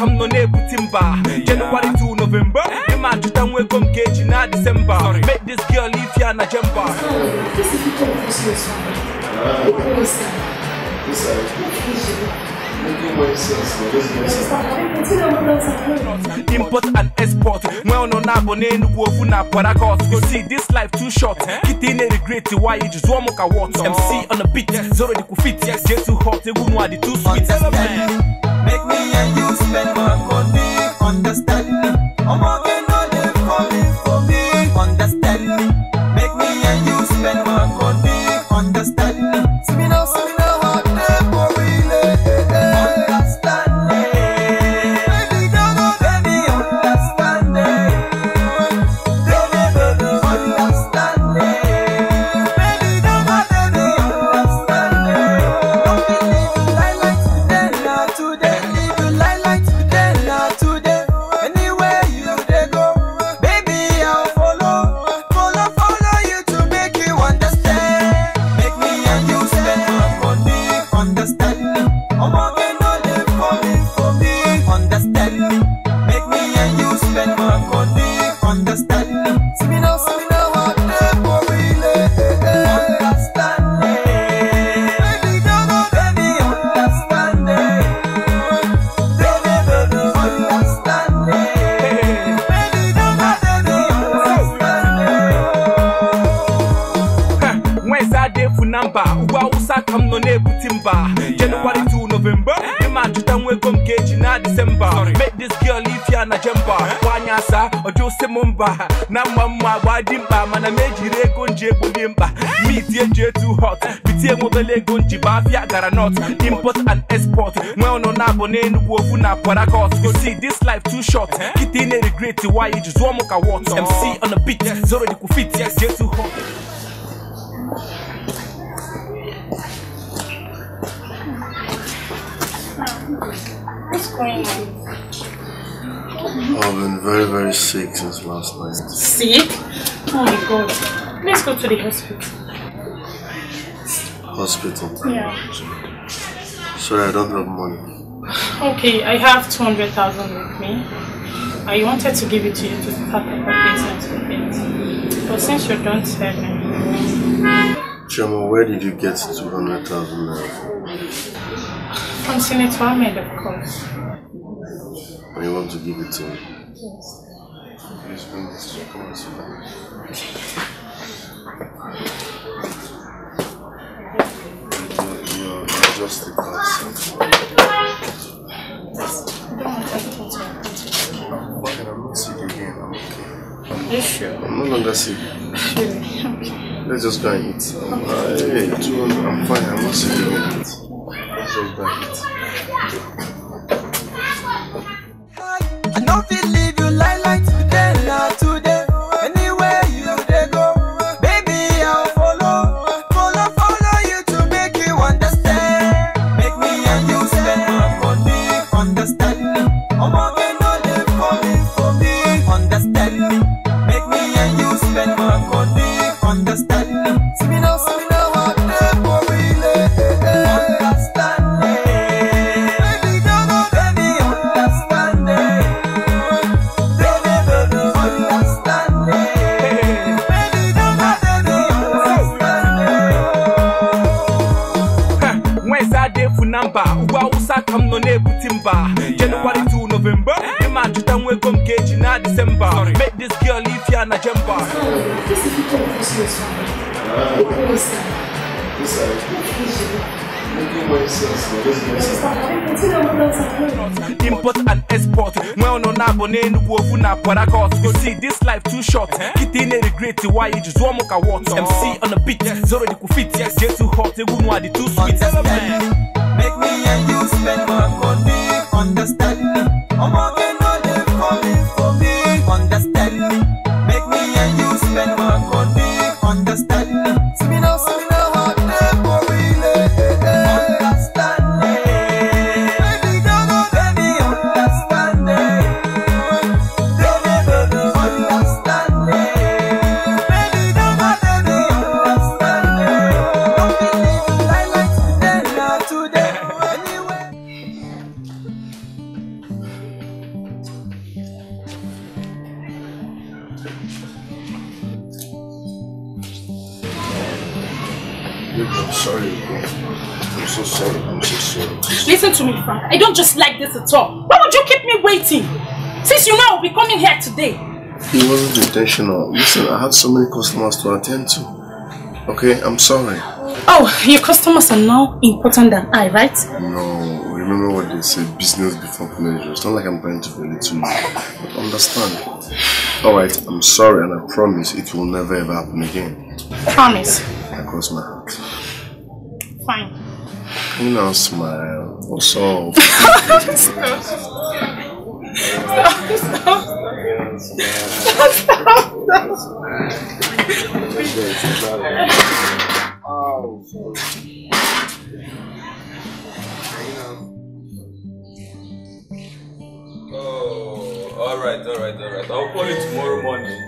Kam no ne butimba. January to November. Imagine that we come cage na December. Make this girl leave here na jumper. This is the Christmas song. Import and export. Well, no, na bonen na paracot. You see, this life too short. Kitty regret why you just one mocha water. MC on the beat, Zoro di Kufiti. Get too hot, they won't want the too sweet. Make me and you spend more money. Understand me? I'm again on the calling for me. Understand me? Make me and you spend more money. Understand me? See me now, see me now. January to November. Imagine that we come cage na December. Make this girl leave here na jumper. Wanyasa ojo se mumba. Na mama wadimba mana mejire gonje bolimba. Me DJ too hot. Bitie mobele gonji ba fia gara not. Import and export. Well no na bonen wofu na paracot. You see this life too short. Kitine regret why you just one mocha water. MC on the beat. Zoro di Kufiti. Get too hot. I've been very, very sick since last night. Sick? Oh my god. Let's go to the hospital. Hospital? Yeah. Sorry, I don't have money. Okay, I have 200,000 with me. I wanted to give it to you to start the package with it. But since you don't have me. Chema, where did you get 200,000 now? From Senator Ahmed, of course. And you want to give it to me? Yes. Please bring this to come and sit down. You're just a person. I don't want anything to happen to you. I'm fine, I'm not sick again, I'm okay. Are you sure? I'm no longer sick. Sure, okay. Let's just go and eat. Okay. Hey, 200, I'm fine, I'm not sick again. I don't believe you lie like today, not today. Anywhere you they go, baby, I'll follow. Follow you to make you understand. Make me and you spend my money. Understand me? I'm again on the calling for me. Understand me? Make me and you spend my money. Understand me? See me now, see me now. No timba. January to November. Imagine that we come cage na December. Make this girl leave here na jumper. This is the Christmas song. Import and export. Well no na bonen wofu na paracot. You see this life too short. Kitine regret why you just one mocha water. MC on the beat. Zoro di Kufiti. Get too hot, they won't want the too sweet. Make me and you spend more money. Understand me? I'm again on the calling for me. Understand me? Make me and you spend more money. Understand me? See me now, see me now. I'm sorry. I'm so sorry. I'm so sorry. Listen to me, Frank. I don't just like this at all. Why would you keep me waiting? Since you know I'll be coming here today. It wasn't intentional. Listen, I had so many customers to attend to. Okay, I'm sorry. Oh, your customers are now important than I, right? No. Remember what they say, business before pleasure. It's not like I'm trying to relate to you, but understand. Alright, I'm sorry and I promise it will never ever happen again. Promise? I cross my heart. Fine. Can you now smile? Or so? Stop. Oh, alright. I'll call you tomorrow morning.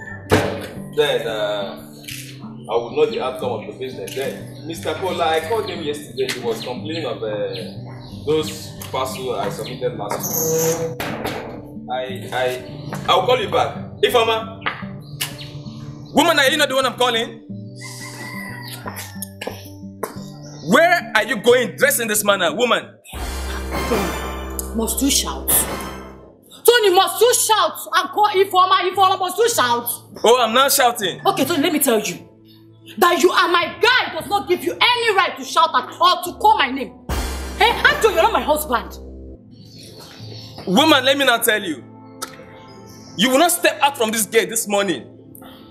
Then, I will know the outcome of the business then. Mr. Kola, I called him yesterday. He was complaining of those parcels I submitted last week. I'll call you back. If I'm a... Woman, are you not the one I'm calling? Where are you going dressed in this manner, woman? Must you shout? Tony, must you shout and call Ifoma, must you shout? Oh, I'm not shouting. Okay, Tony, let me tell you. That you are my guy does not give you any right to shout at or to call my name. Hey, Antonio, you're not my husband. Woman, let me not tell you. You will not step out from this gate this morning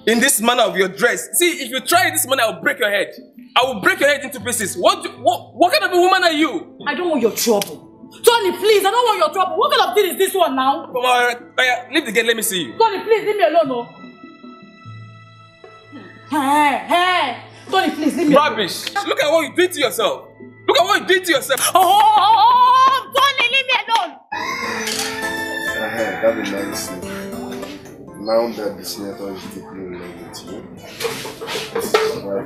in this manner of your dress. See, if you try this manner, I will break your head. I will break your head into pieces. What kind of a woman are you? I don't want your trouble. Tony, please, I don't want your trouble. What kind of thing is this one now? Come on, leave the gate, let me see you. Tony, please, leave me alone, oh. Hey, Tony, please, leave me alone. Rubbish. Look at what you did to yourself. Look at what you did to yourself. Oh, Tony, leave me alone. That would be nice. Now that the senator is deeply related to you, this is quite,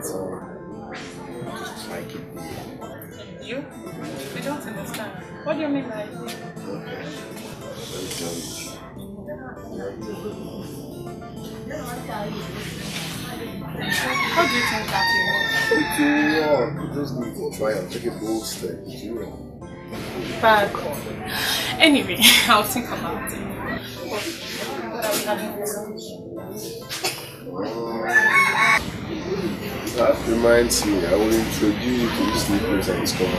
like it. You? We don't understand. What do you mean by it? Okay. Let me tell you. How do you think that you want? You just need to try and take a bold step. Bad. Anyway, I'll think about it. That reminds me, I will introduce you to this new place I discovered.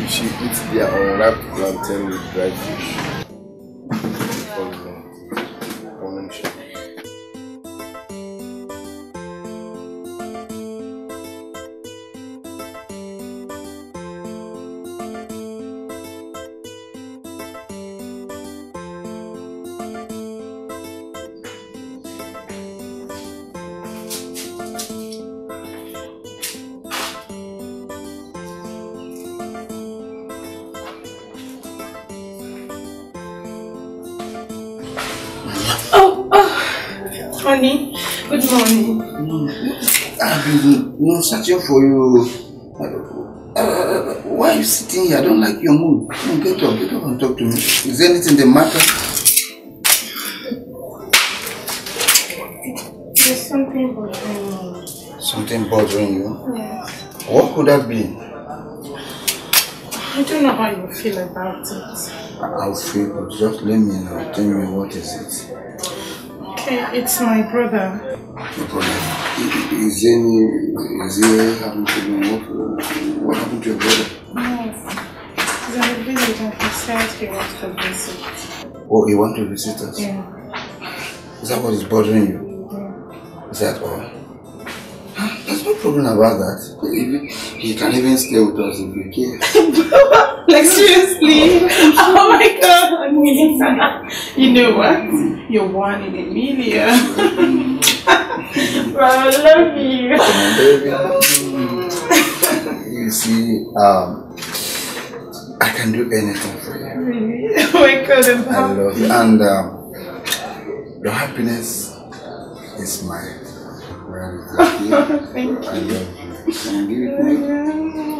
If she eats their unwrapped plantain with dried fish. Honey, good morning. I've been searching for you. Why are you sitting here? I don't like your mood. No, get up and talk to me. Is there anything the matter? There's something bothering you. Something bothering you? Yes. What could that be? I don't know how you feel about it. I'll feel, but just let me know. Tell me what is it. It's my brother. Your brother? Is he having to do what happened to your brother? Yes. He's on a visit and he said he wants to visit. Oh, he wants to visit us? Yeah. Is that what is bothering you? Yeah. Is that all? There's no problem about that. He can even stay with us if you care. Like seriously? Oh my god. You know what? You're one in a million. Bro, I love you. Oh, baby. You see, I can do anything for you. Really? Oh my god, I'm happy. I love you. And your happiness is mine. Thank you. I love you.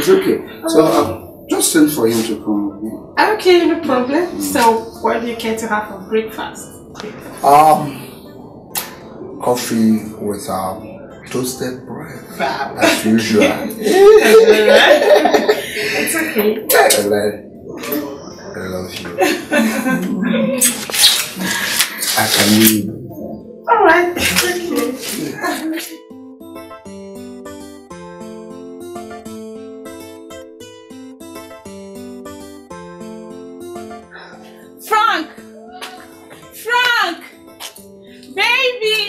It's okay. So just send for him to come. Okay, no problem. So what do you care to have for breakfast? Coffee with toasted bread. Bab. As usual. It's okay. I love you. I can leave. All right. Thank you. Frank! Frank! Baby!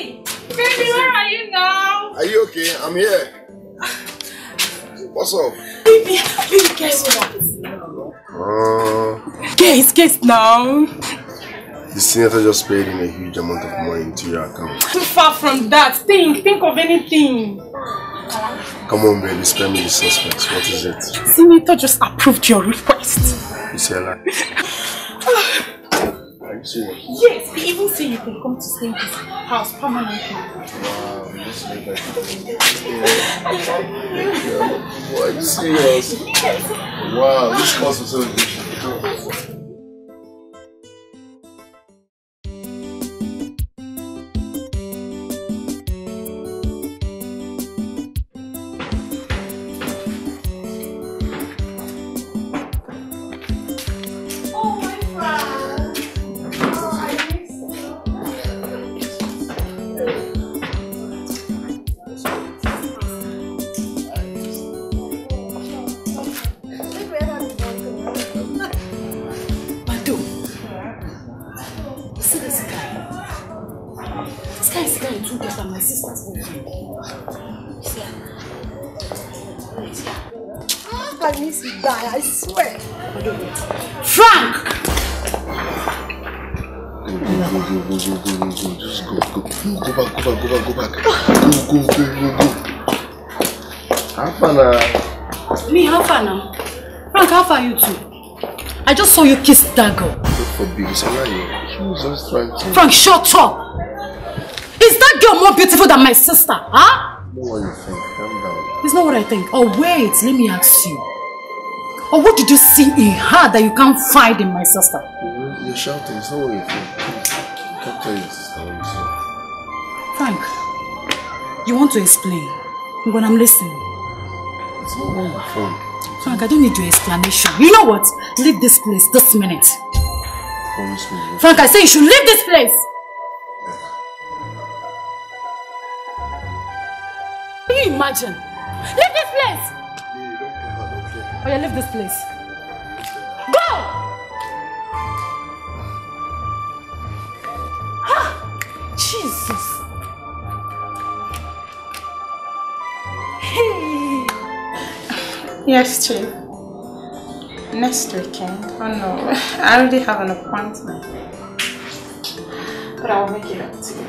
Baby, where are you now? Are you okay? I'm here. What's up? Baby, baby, guess what? Guess now. The senator just paid in a huge amount of money into your account. Too far from that. Think of anything. Come on, baby, spare me the suspense. What is it? Senator just approved your request. You see a lot. Yes, we even say you can come to stay in this house permanently. Wow, this is like Why are you serious? Wow, this house is so good. You two. I just saw you kiss that girl. She was just trying to... Frank, shut up! Is that girl more beautiful than my sister? Huh? Not what you think. Calm down. It's not what I think. Oh wait, let me ask you. Oh, what did you see in her that you can't find in my sister? You're shouting. It's not what you think. Can't tell your sister what you see. Frank, you want to explain when I'm listening? It's not what you think. Frank, I don't need your explanation. You know what? Leave this place this minute. Promise me. Frank, I say you should leave this place! Can you imagine? Leave this place! Oh yeah, leave this place. Go! Ah, Jesus! Yes, Chief. Next weekend. Oh no, I already have an appointment. But I'll make it up to you.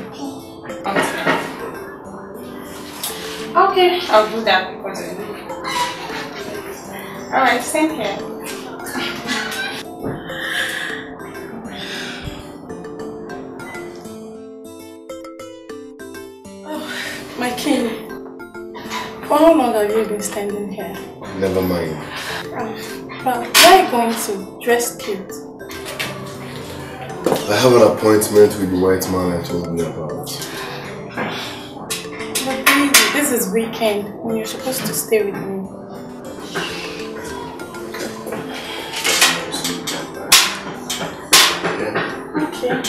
Okay, I'll do that because I know. Alright, stay here. Oh, my king. For how long have you been standing here? Never mind. Where are you going to? Dress cute. I have an appointment with the white man I told you about. But baby, this is weekend and you're supposed to stay with me. Okay.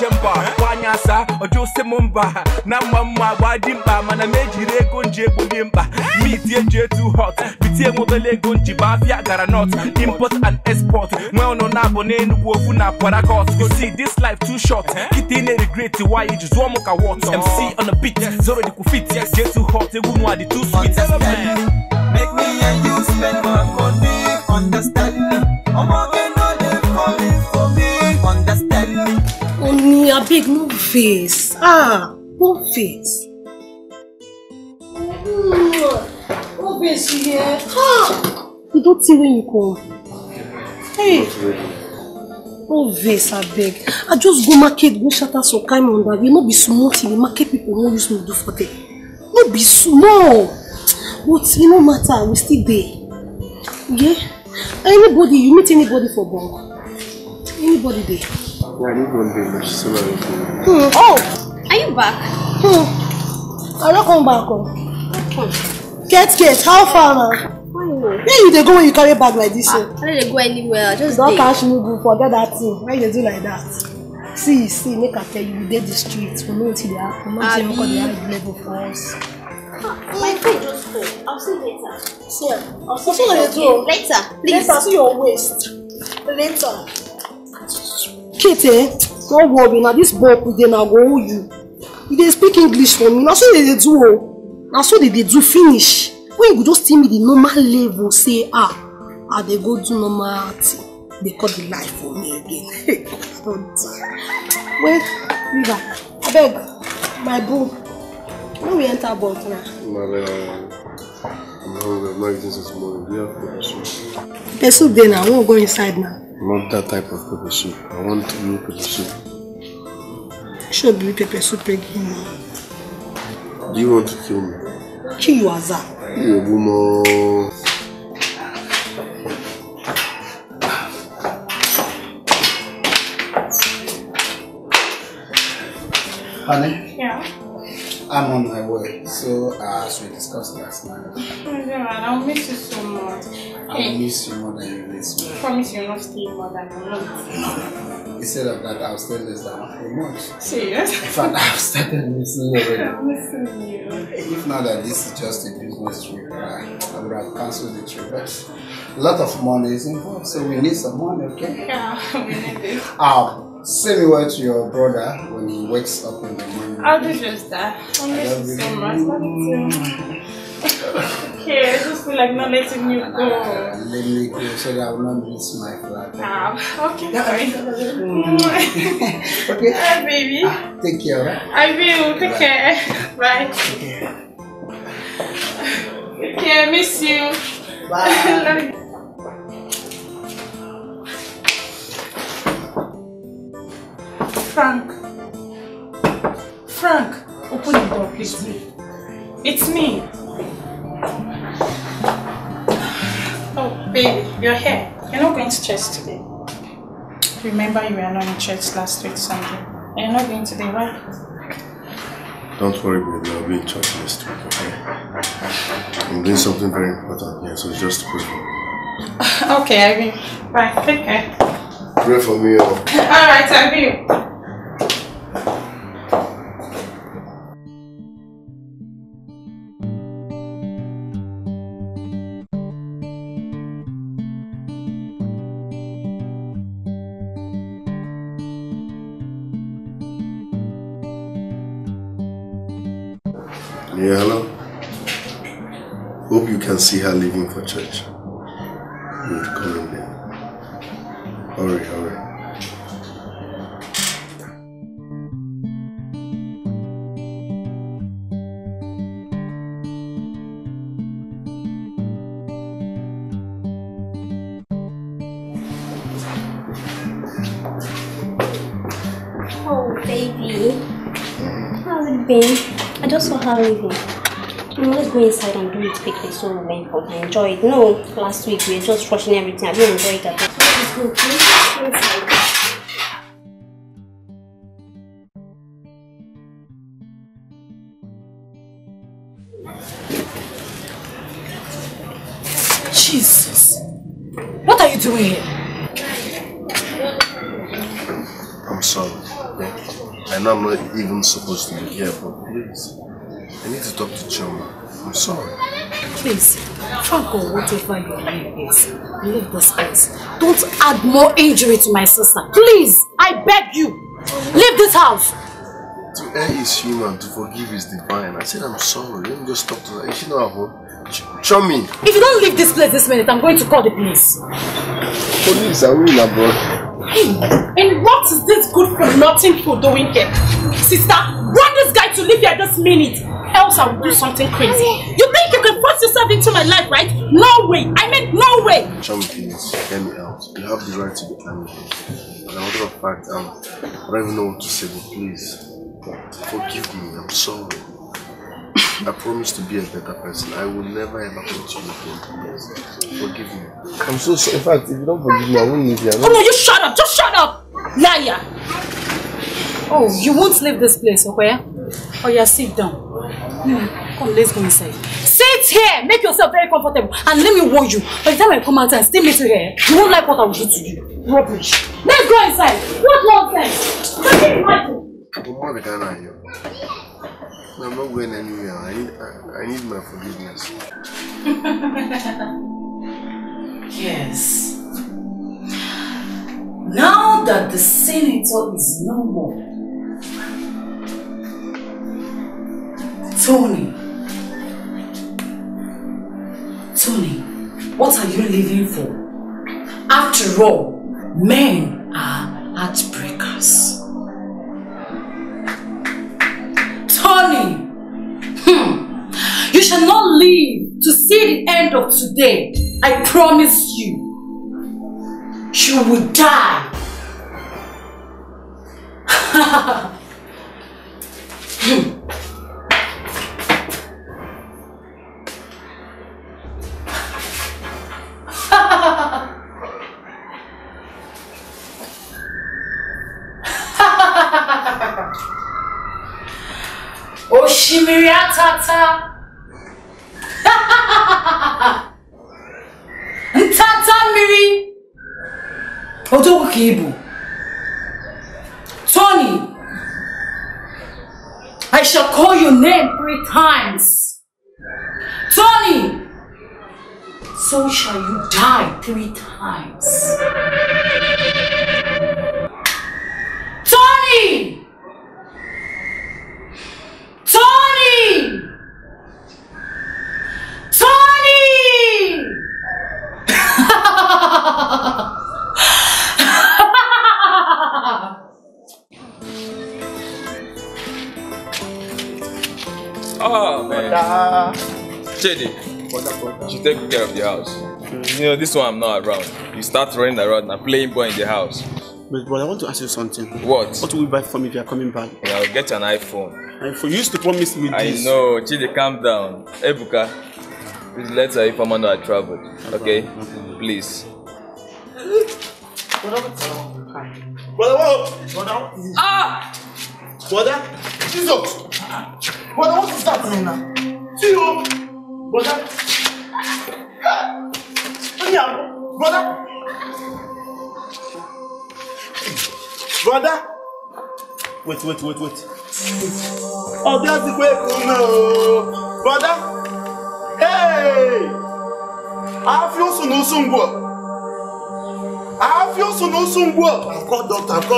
jemba wanyasa ojose mumba na mama wadimba mana mejire gonje bulimba meet eje too hot bitie mobele gonji ba bia gara not import and export well no na bonenu ofu na parakot you see this life too short kitine regret why you just want muka water MC on the beat Zoro di Kufiti eje too hot egumu adi too sweet make me and you spend more money understand me a big move face. Ah, move face. Move face here. Ah, you don't see when you come. Hey, move face, I beg. I just go market, go shatter some kind on that. We not be small till the market people won't use me do for them. Not be small, but it no matter. We still there. Okay? Anybody you meet anybody for bunk? Anybody there? Yeah, I need one day, but she's still around. Oh! Are you back? I don't come back. Oh. Get, how far now? Why? Where you they go when you carry a bag like this? I don't go anywhere, I just don't catch me, go forget that thing. Why you do like that? See, make I tell you, we did the streets. We know until they are. We know until they are level for us. My phone just called. I'll see you later. See ya. I'll see you later. Later, please. Later, see your waist. Later. Kete, don't worry, now this boy put them now go you. They speak English for me, now so they do. Now so they do finish. When you just see me the normal level, say ah, they go do normal thing. They cut the life for me again. Hey, don't die. Well, Riva, I beg, my boo. When we enter boat now. I'm hungry, I'm not eating this morning. Do you have pepper soup? Pepper soup then, I won't go inside now. Not that type of pepper soup. I want new pepper soup. Should be pepper soup again. Do you want to kill me? Kill you as a woman. Honey? Yeah. I'm on my way. So as we discussed last night. I'll miss you so much. I miss you more than you miss me. I promise you'll not stay more than a month. No. Instead of that, I'll stay less than a month. Serious? In fact, I've started missing you already. I'm missing you. If not that this is just a business trip, I would have cancelled the trip. But a lot of money is involved, so we need some money, okay? Yeah, we need it. Say me word to your brother when he wakes up in the morning. I'll do just that. I miss you so much. Okay, I just feel like not letting you go. Let me go so that I will not miss my flight. Okay, sorry. Okay. Hi, baby. Take care, alright? I will. Take care. Bye. Take care. Miss you. Bye. Love you. Frank, open the door, please. It's me. Oh, baby, you're here. You're not going to church today. Remember, you were not in church last week Sunday. And you're not going today, right? Don't worry, baby. I'll be in church next week, okay? I'm doing something very important here, so just pray for me. Okay, I will. Bye. Take care. Pray for me, all. Alright, I will. Yeah, hello. Hope you can see her leaving for church. You would come in there. Hurry. Oh, baby. How's it been? I just saw her leaving. Let's go inside and do it quickly so we went home and enjoy it. No, last week we were just rushing everything. I didn't enjoy it at all. Let's go inside. Jesus! What are you doing here? I'm sorry. I know I'm not even supposed to be here, but please, I need to talk to Choma. I'm sorry. Please, fuck off whatever your name is. Leave this place. Don't add more injury to my sister. Please, I beg you. Leave this house. To err is human, to forgive is divine. I said I'm sorry. Let me just talk to her. Is she not at home? Chummy! If you don't leave this place this minute, I'm going to call the police. Police are really abroad. Hey, and what is this good for nothing for doing here? Sister, want this guy to leave here this minute, else I will do something crazy. You think you can force yourself into my life, right? No way! I mean, no way! Chummy, please, hear me out. You have the right to be angry. But I want to back down. I don't even know what to say, but please. Forgive me, I'm sorry. I promise to be a better person. I will never ever put you again. Forgive me. I'm so sorry. In fact, if you don't forgive me, I won't leave you. Oh no, you shut up! Just shut up! Liar! Oh, you won't leave this place, okay? Oh yeah, sit down. Come, let's go inside. Sit here! Make yourself very comfortable. And let me warn you, by the time I come out and stay meeting here, you won't like what I will do to you. Rubbish. Let's go inside! What nonsense! Don't I'm not going anywhere. I need my forgiveness. Yes. Now that the senator is no more, Tony, what are you living for? After all, men are heartbreakers. Tony, you shall not live to see the end of today. I promise you. You will die. Oshimiriatata. Tantamiri. Odokibu. Tony. I shall call your name 3 times. Tony. So shall you die 3 times. Tony. Tony! Tony! Oh man. Chidi, you take care of the house. You know, this one I'm not around. You start running around and playing boy in the house. But I want to ask you something. What? What will you buy for me if you are coming back? Yeah, I'll get an iPhone. And for you used to promise me this. I know, Chidi, calm down. Hey, Buka, please let her inform her that I traveled. Okay? Please. Brother, what? Ah! Brother, she's up. Brother, what is happening now? See you. Brother. Brother. Brother. Wait. Oh, that's the way to know. Brother? Hey! I feel so no soon, boy. I've got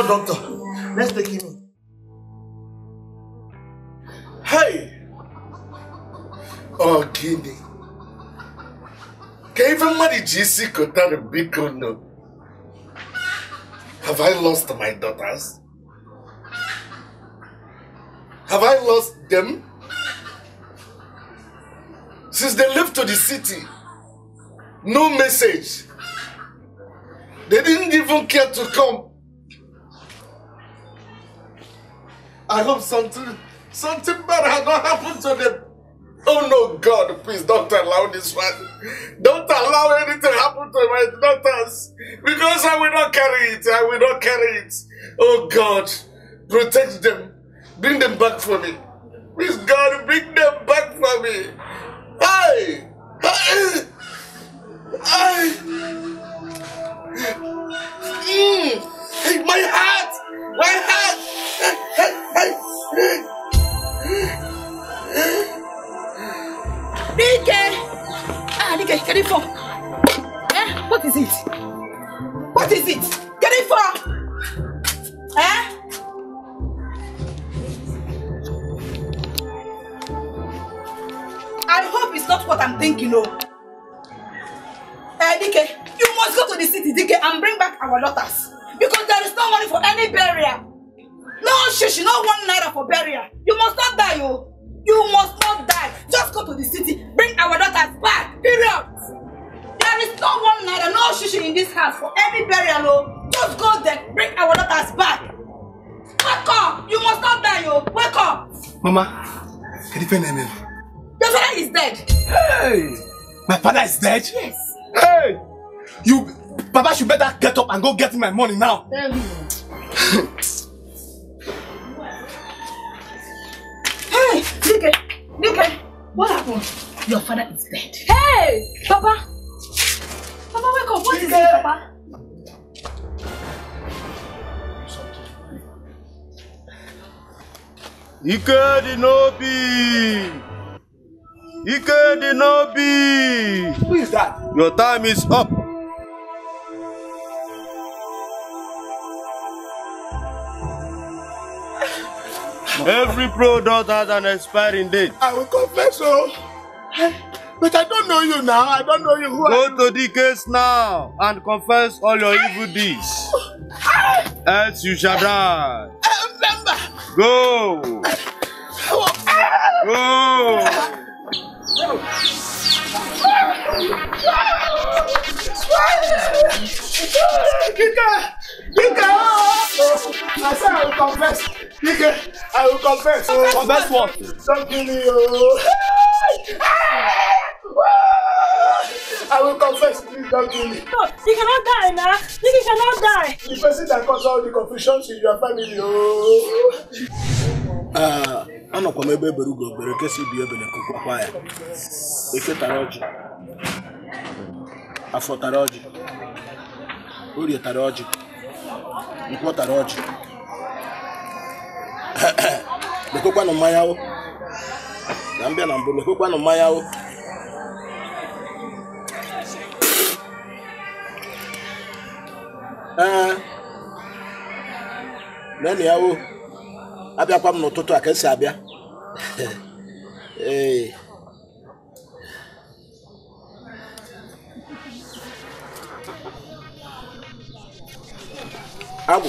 doctor. Let's take him in. Hey! Oh, Guinea. Can even marry GC could not a big good no? Have I lost my daughters? Have I lost them? Since they left to the city, no message. They didn't even care to come. I hope something bad has not happened to them. Oh no, God, please don't allow this one. Don't allow anything to happen to my daughters. Because I will not carry it. Oh God, protect them. Bring them back for me. Please, God, bring them back for me. My heart! Nike, get it for. Eh? What is it? What is it? Get it for. Eh? I hope it's not what I'm thinking of. Nike, you must go to the city, Nike, and bring back our daughters. Because there is no money for any burial. No shishi, no one naira for burial. You must not die, yo. You must not die. Just go to the city. Bring our daughters back. Period. There is no one naira, no shishi in this house for any burial, yo. Just go there. Bring our daughters back. Wake up. You must not die, yo. Wake up. Mama, can you find him? Your father is dead. Hey. My father is dead? Yes. Hey. You, Papa should better get up and go get my money now. Hey, Nike, what happened? Your father is dead. Hey, Papa. Papa, wake up. What is it, Papa? Ike Dinobi. Who is that? Your time is up. Every product has an expiring date. I will confess so. But I don't know you now. I don't know you. Who Go to the case now and confess all your evil deeds. Else you shall die. Remember. Go. Go. I said I will confess. I will confess. Confess what? Don't kill me. I will confess. Please don't kill me. No, you cannot die now. You cannot die. The person that caused all the confusions in your family. I'm not going to be able to get you. What the cook one of my own. Nambian and the cook one of my own. Many hour. Abia Pam no Toto, I can say Abia. Hey. Abu.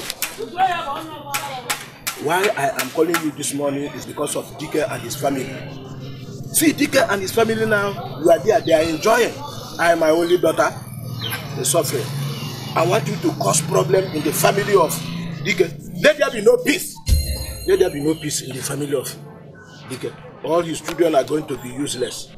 Why I am calling you this morning is because of Dike and his family. See, Dike and his family now, you are there, they are enjoying. I am my only daughter, they suffering. I want you to cause problems in the family of Dike. Let there be no peace. Let there be no peace in the family of Dike. All his children are going to be useless.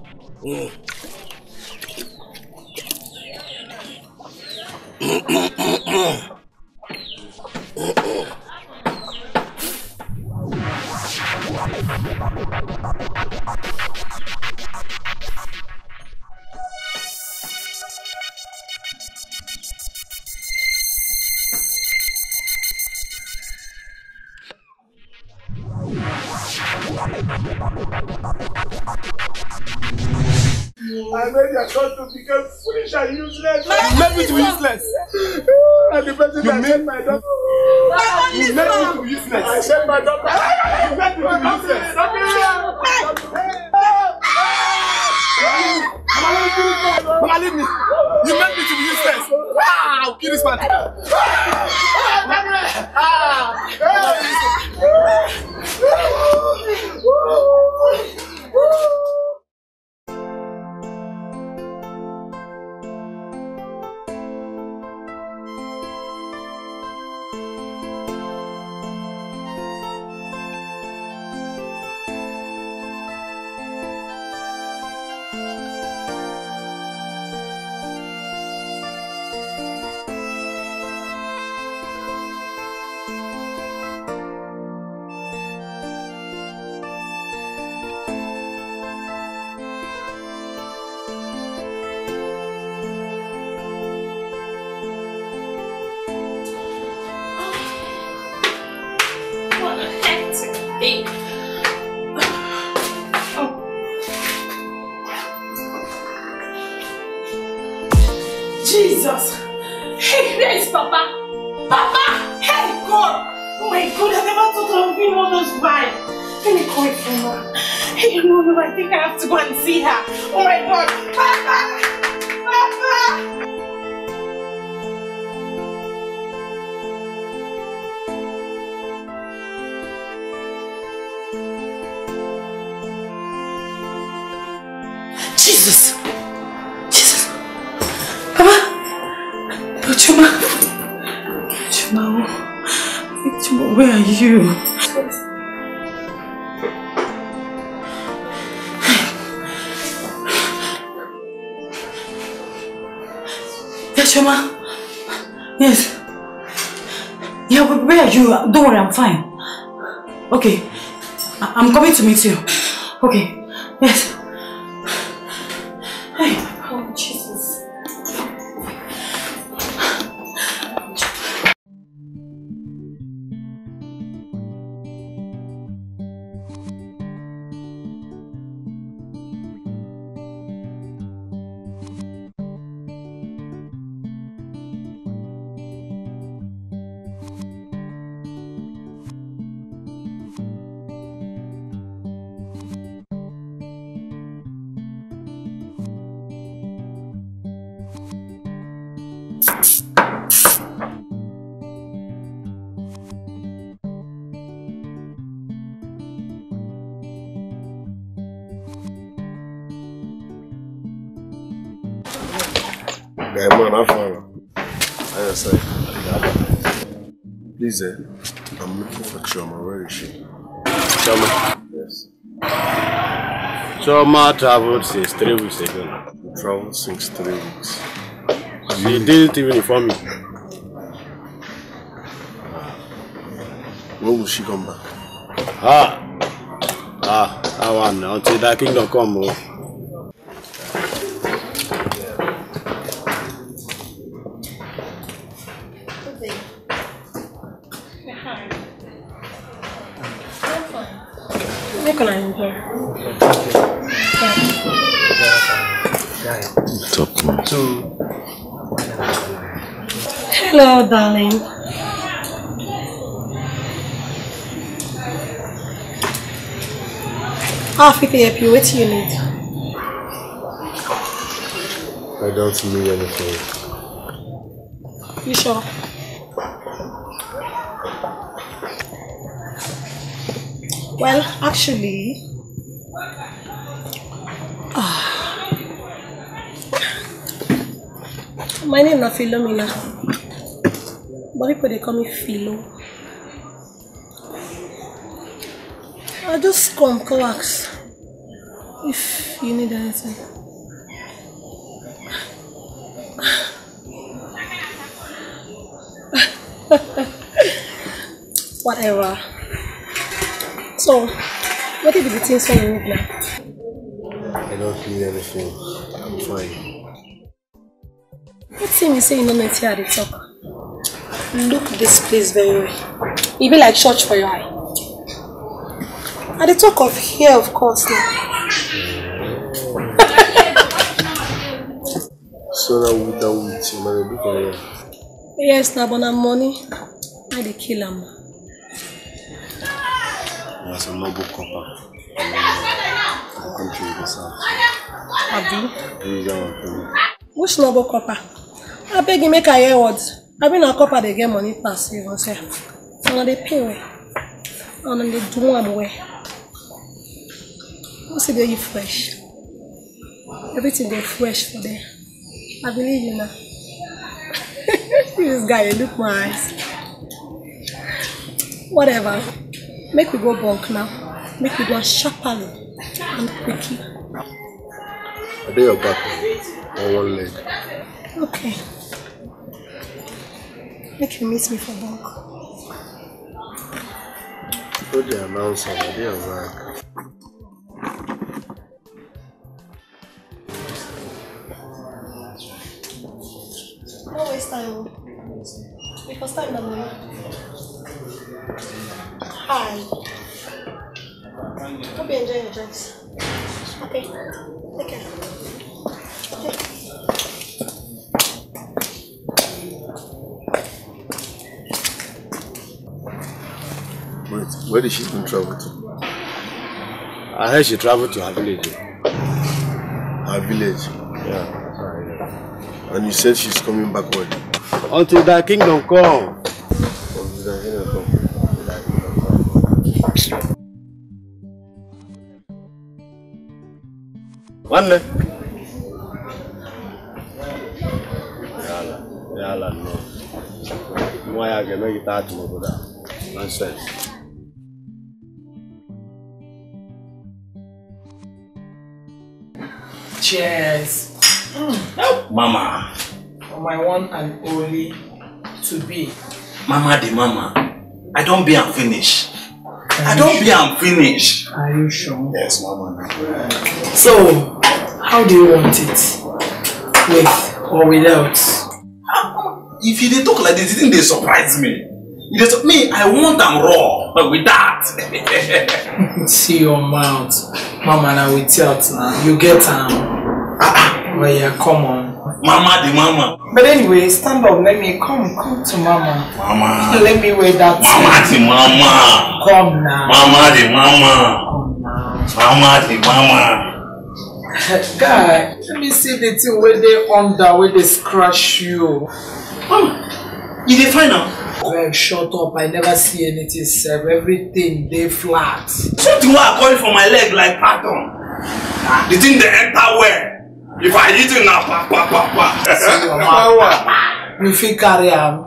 I made your son to become foolish and useless. Made me to useless. And the person that made my daughter. You made me to useless. I said my daughter. You made me to useless. Mama, leave me. You made me to be useless. I'll kill this man. Jesus! Hey, where is Papa? Papa! Hey, God! Oh my God, I never thought I would be one of those wives. Let me call her. Hey, no, I think I have to go and see her. Oh my God! Papa! Papa! Jesus! Jesus! Papa! Chuma! Chuma, where are you? Yeah, Chuma! Yes! Yeah, where are you? Don't worry, I'm fine. Okay. I'm coming to meet you. Okay. Yes. Hey. Oh, Jesus. Please, I'm looking for Chioma. Where is she? Chioma? Yes. Chioma traveled since 3 weeks ago. Traveled since 3 weeks. She didn't even inform me. When will she come back? I want until that kingdom come. Hello, darling. How fit to help you? What do you need? I don't need anything. You sure? Well, actually, my name is Philomena, but people they call me Philo. I just come ask if you need anything. Whatever. So, what are the things you need now? I don't need anything. I'm fine. What thing you say you don't know here at the top? Look this place very well. It be like church for your eye. At the talk of here, of course. So that would that with you, man, look at her. Yes, now but money, I dey kill him. That's a noble copper. I come to this house. Abby? Which noble copper? I beg you, make a hear words. I mean, a copper they get money pass even say. And they pay way. And they do one way. What's it they fresh? Everything they fresh for them. I believe you now. This guy, look my eyes. Whatever. Make we go bunk now. Make we go sharply and quickly. I do your back. On one leg. Okay. Make you miss me for bunk. Put the announcer, my dear Zach. Don't waste time. The first time that we hi. Hope you're enjoying your drinks. Okay. Take care. Okay. Where did she even travel to? I heard she traveled to her village. Her village? Yeah. And you said she's coming back when? Until thy kingdom come. Until thy kingdom come. One day. Yala, no. Why I can make it out to my brother. Nonsense. Cheers. Mm. Mama. For my one and only to be. Mama de mama. I don't be and finish. I don't be and finish. Are you sure? Yes, mama. So, how do you want it? With or without? If you didn't talk like this, didn't they surprise me? Me, I want them raw, but with that. See your mouth. Mama, now we tell now. You get them. Well, yeah, come on. Mama, the mama. But anyway, stand up. Let me come to mama. Mama. Let me weigh that. Mama, the mama. Come now. Mama, the mama. Come now. Mama, the mama. Guy, let me see the thing where they under, where they scratch you. Mama, you dey fine now? Well, shut up, I never see anything, sir. Everything, they flat. Something I call for my leg like pattern. The thing they enter where? If I eat it now, pa. You feel carry am.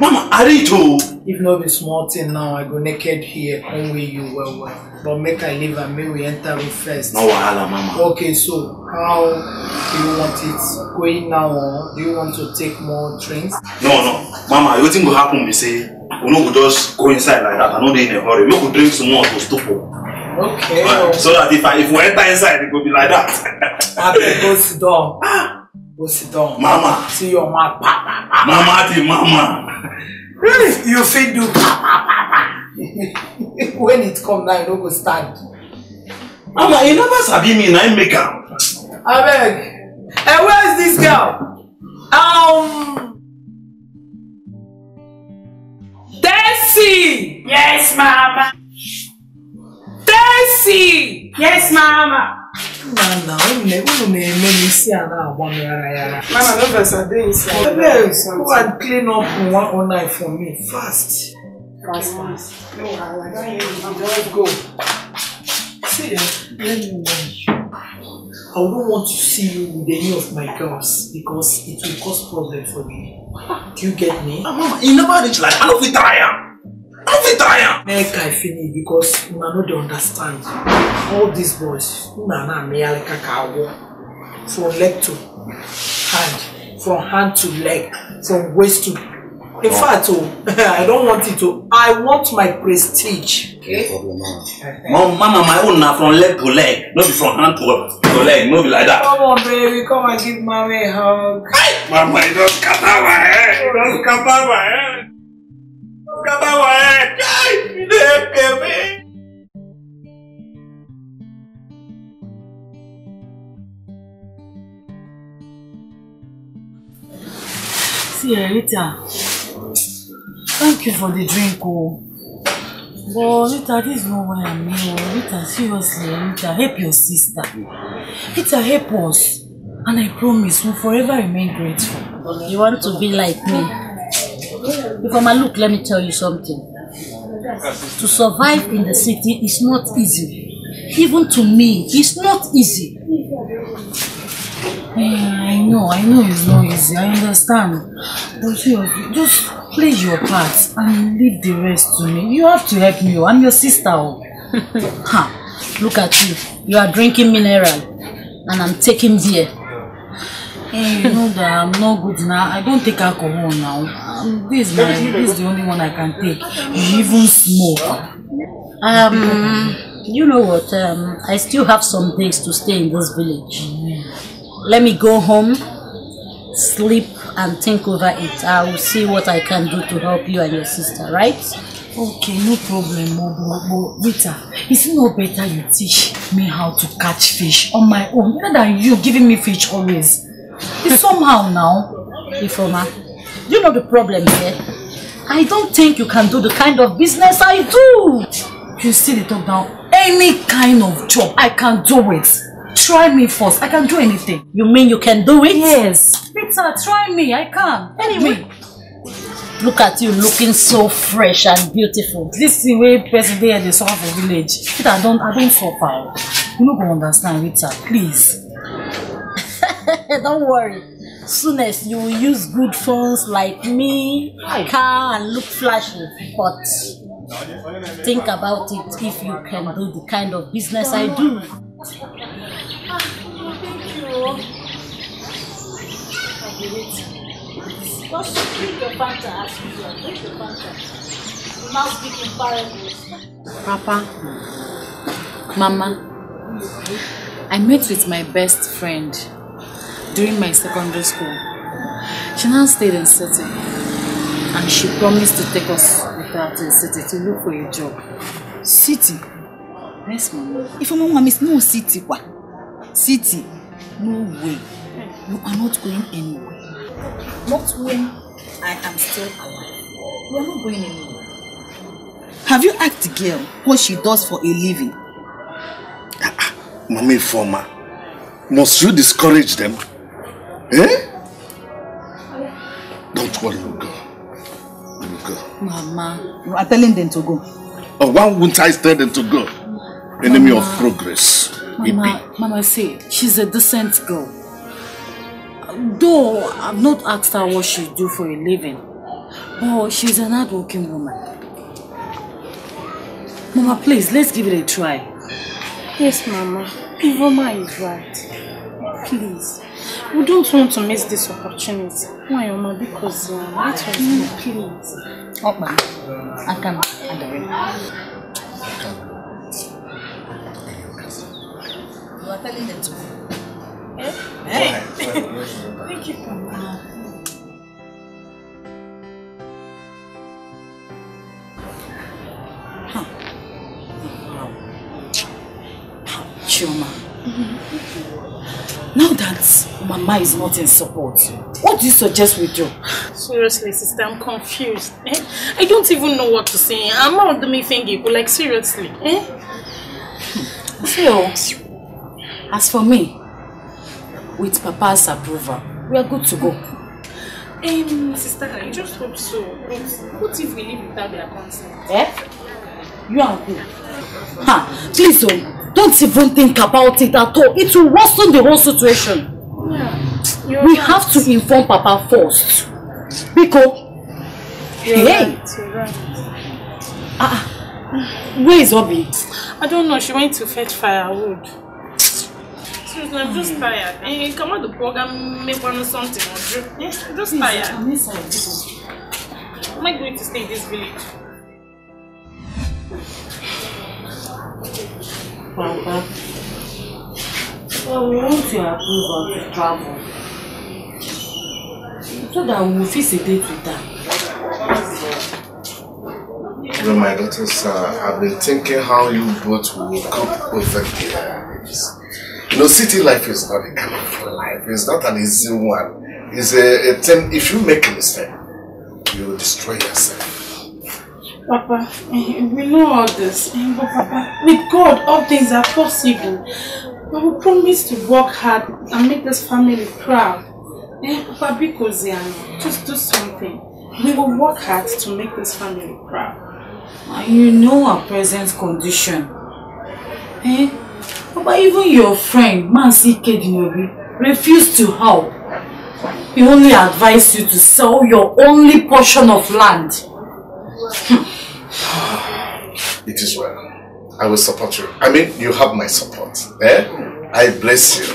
Mama, I read you. If not be small thing now, I go naked here, come with you well. But make I leave and may we enter with first. No wahala, mama. Okay, so how do you want it going now on? Do you want to take more drinks? No. Mama, you think will happen, we say, we no go just go inside like that. I know they in a hurry. We could drink some more to stupor. Okay. So that if we enter inside, it could be like that. Okay, go sit down. Go sit down. Mama. See your mouth. Mama, the mama. Really? You feel do when it comes now, you don't go stand. Mama, you never sabi me, I make up. I beg. And where is this girl? Tessie! Yes, mama. Tessie! Yes, mama. Mama, no, clean up one all night for me. Fast. No, I don't even go. See, let me warn you. I don't want to see you with any of my girls because it will cause problems for me. Do you get me? Mama, you never reach like I don't feel tired. Make I finish because you know they understand. All these boys, from leg to hand, from hand to leg, from waist to. In fact, I don't want it to. I want my prestige. Okay? Mama, my own now from leg to leg, not from hand to leg, not like that. Come on, baby, come and give mommy a hug. Mama, you don't cut out my hair. See you later. Thank you for the drink, oh. But Rita, this is not what I mean. Rita, seriously, Rita, help your sister. Rita, help us. And I promise, we'll forever remain grateful. You want to be like me? Because my look, let me tell you something. To survive in the city is not easy. Even to me, it's not easy. I know it's not easy, I understand. But you just play your part and leave the rest to me. You have to help me, I'm your sister. Ha, look at you, you are drinking mineral and I'm taking beer. Hey, you know that I'm not good now. I don't take alcohol now. This is the only one I can take. You even smoke. You know what? I still have some days to stay in this village. Let me go home, sleep, and think over it. I will see what I can do to help you and your sister. Right? Okay, no problem, Mobo. Rita, is it no better you teach me how to catch fish on my own rather than you giving me fish always? It's somehow now, Ifoma. You know the problem here. I don't think you can do the kind of business I do. You see the top down. Any kind of job, I can do it. Try me first. I can do anything. You mean you can do it? Yes. Peter, try me. I can. Anyway. Look at you looking so fresh and beautiful. This is the way person there they suffer for village. Peter, I don't suffer. You no go understand, Peter. Please. Don't worry. Soon as you will use good phones like me, car and look flashy, but think about it if you can do the kind of business I do. Just speak your Fanta as usual. Drink your Fanta. You now speak in parables. Papa, Mama, I met with my best friend during my secondary school. She now stayed in city and she promised to take us with her to the city to look for a job. City? Yes, Mama. If your mama miss no city, what? City? No way. You are not going anywhere. Not when I am still alive. We are not going anywhere. Have you asked the girl what she does for a living? Mommy Former, must you discourage them? Eh? Don't worry, we'll go. We'll go. Mama, you are telling them to go. Oh, why wouldn't I tell them to go? Mama, enemy of progress. Mama said she's a decent girl. Though I've not asked her what she do for a living, but she's an hardworking woman. Mama, please, let's give it a try. Yes, Mama. If Mama is right, please. We don't want to miss this opportunity. Why, Mama? Because let us know, please. Oh, Mama, I can handle it. You are telling them to. Hey. Thank you, Papa. Chioma, now that Mama is not in support, what do you suggest we do? Seriously, sister, I'm confused. I don't even know what to say. I'm not doing anything, but like seriously. So, as for me, with Papa's approval, we are good to go. Sister, I just hope so. What if we leave without their consent? You are good. Please don't even think about it at all. It will worsen the whole situation. Yeah, we have to inform Papa first. Because... where is Obi? I don't know. She went to fetch firewood. I'm just tired. Come on, the program, make one or something. Yes, I'm just tired. I'm inside. Am I going to stay in this village? Papa. Well, we want your approval to travel. So that we will fix a date with her. You know, my daughters, I've been thinking how you both will cope over here. You know, city life is not a kind of life. It's not an easy one. It's a thing. If you make a mistake, you will destroy yourself. Papa, we know all this. But Papa, with God, all things are possible. But we promise to work hard and make this family proud. Papa, because just do something. We will work hard to make this family proud. You know our present condition. But even your friend, Mazi Kedinobi, refused to help. He only advised you to sell your only portion of land. It is well. I will support you. I mean, you have my support. I bless you.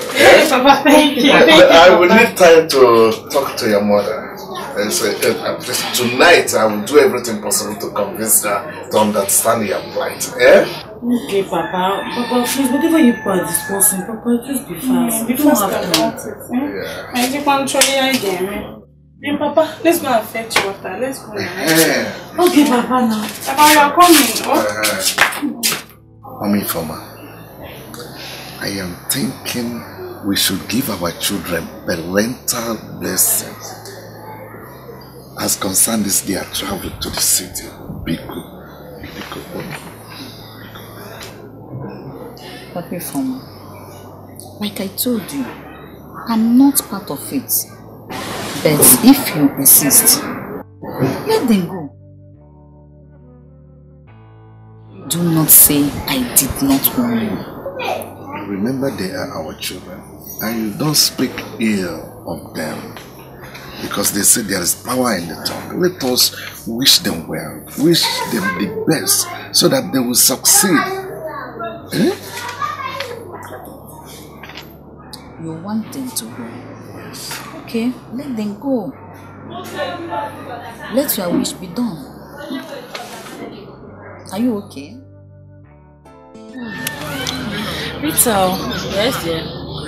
Papa, thank you. I will need time to talk to your mother. Tonight, I will do everything possible to convince her to understand your plight. Okay, Papa. Papa, please, whatever you are discussing, Papa, just be fast. Be fast about it. I think I'm trying again. Papa, let's go and fetch water. Let's go. Okay, Papa, now. Papa, you are coming. Mommy Fama, I am thinking we should give our children parental blessings. as concerned is their travel to the city. Biko. Papi Fama, like I told you, I'm not part of it. But if you insist, let them go. Do not say I did not warn you. Remember, they are our children, and you don't speak ill of them. Because they say there is power in the tongue. Let us wish them well, wish them the best, so that they will succeed. Eh? You want them to go? Yes. Okay, let them go. Let your wish be done. Are you okay? Rita, yes, dear.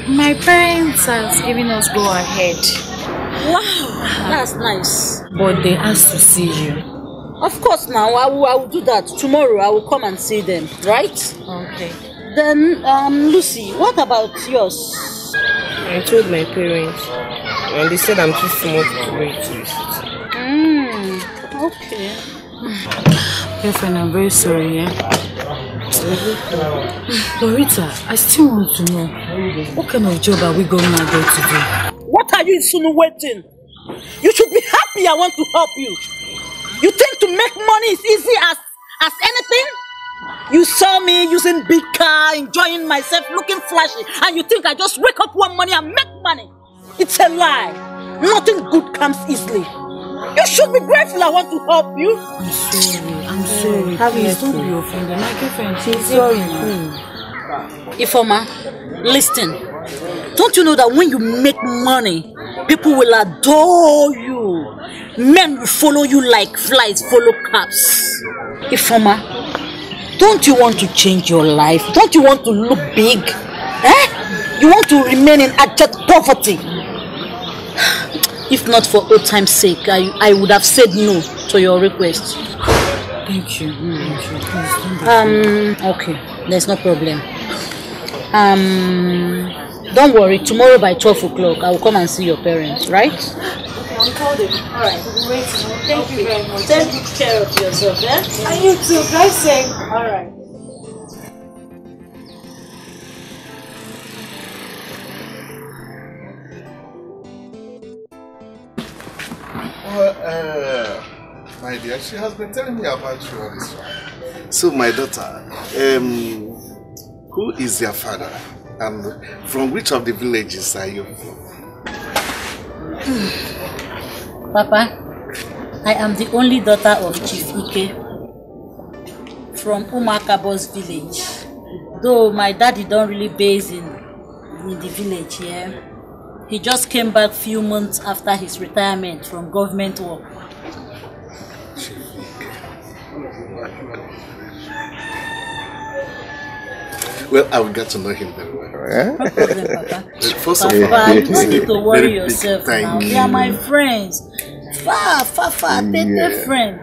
My parents have given us go ahead. Wow, that's nice. But they asked to see you. Of course now, I will do that. Tomorrow I will come and see them, right? Okay. Then, Lucy, what about yours? I told my parents, and they said I'm too small to wait. Okay. Girlfriend, I'm very sorry, But Rita, I still want to know, what kind of job are we going to do? What are you insinuating? You should be happy I want to help you. You think to make money is easy as anything? You saw me using big car, enjoying myself, looking flashy, and you think I just wake up one morning and make money? It's a lie. Nothing good comes easily. You should be grateful I want to help you. I'm sorry, Please don't be offended. My girlfriend, she's sorry. Ifoma, listen. Don't you know that when you make money, people will adore you? Men will follow you like flies follow cats. Ifoma, don't you want to change your life? Don't you want to look big? Eh? You want to remain in abject poverty? If not for old time's sake, I would have said no to your request. Thank you. Okay, there's no problem. Don't worry, tomorrow by 12 o'clock, I will come and see your parents, right? I'll call them. Alright, we'll be waiting. Thank you very much. Take good care of yourself, eh? And you too, drive safe. Alright. Well, my dear, she has been telling me about you all this time. So, my daughter, who is your father? And from which of the villages are you from? Papa, I am the only daughter of Chief Ike from Umakabo's village. Though my daddy don't really base in the village here. Yeah? He just came back a few months after his retirement from government work. Chief Ike. Well, I will get to know him very well. No problem, Papa. First of all, you don't need to worry yourself now. They are my friends. Far, they're friends.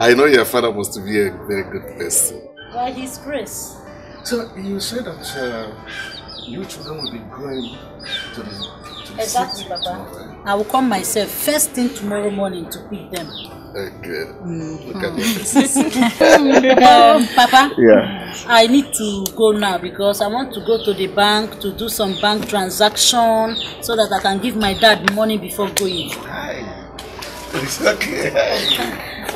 I know your father must be a very good person. By his grace. So, you said that you children will be going to the exactly, city. Papa. Tomorrow. I will come myself first thing tomorrow morning to pick them. Okay. Look at this. Papa, I need to go now because I want to go to the bank to do some bank transaction so that I can give my dad money before going. It's okay.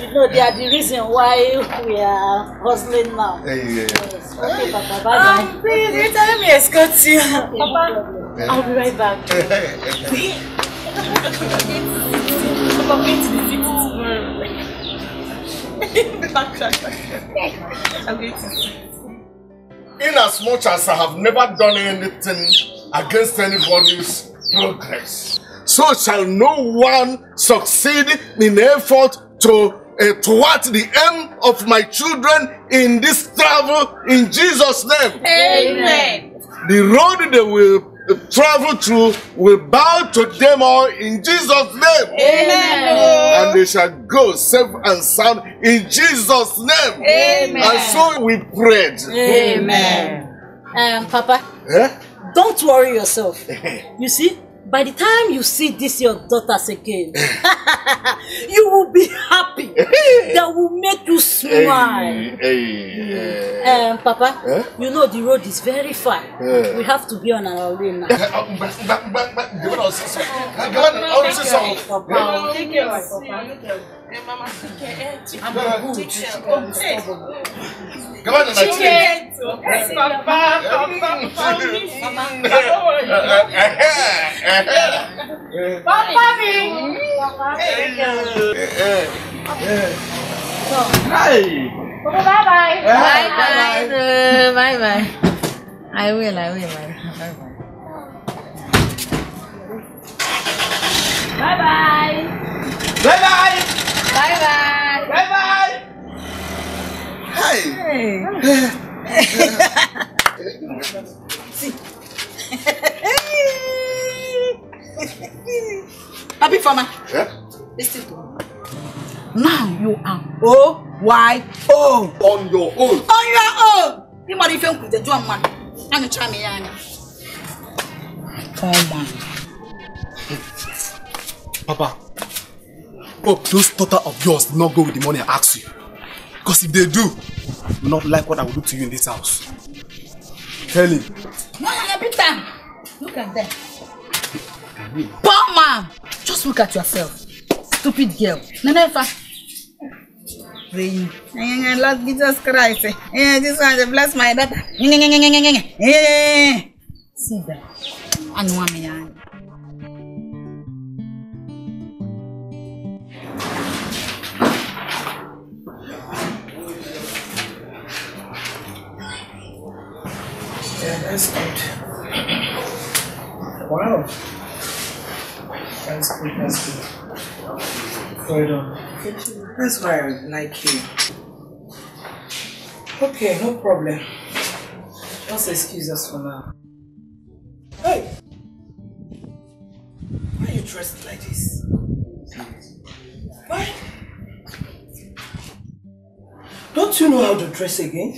You know, they are the reason why we are hustling now. Yes. Okay, Papa, bye-bye. Please, you tell me I escort you. Okay, Papa, no, I'll be right back. In as much as I have never done anything against anybody's progress, so shall no one succeed in effort toward the aim of my children in this travel, in Jesus' name. Amen. The road they will travel through will bow to them all in Jesus' name. Amen. And they shall go safe and sound in Jesus' name. Amen. And so we prayed. Amen. Papa, don't worry yourself. You see, By the time you see this, your daughters again, you will be happy. That will make you smile. Papa, you know the road is very far. We have to be on our way now. Bye bye. I will. Bye bye. Hey. Happy farmer. Yeah? Listen to me. Now you are O-Y-O. On your own. On your own. You might even put the drum man. I'm going to try me. Papa, hope those daughters of yours not go with the money I ask you. Because if they do, will not like what I will do to you in this house. Tell him. No, Peter. Look at them. Poor man! Just look at yourself. Stupid girl. Never. Rain. Lord Jesus Christ. This one bless my daughter. See that. And woman. That's good. Wow. That's good. Well done. That's why I like you. Okay, no problem. Just excuse us for now. Hey! Why are you dressed like this? Why? Don't you know how to dress again?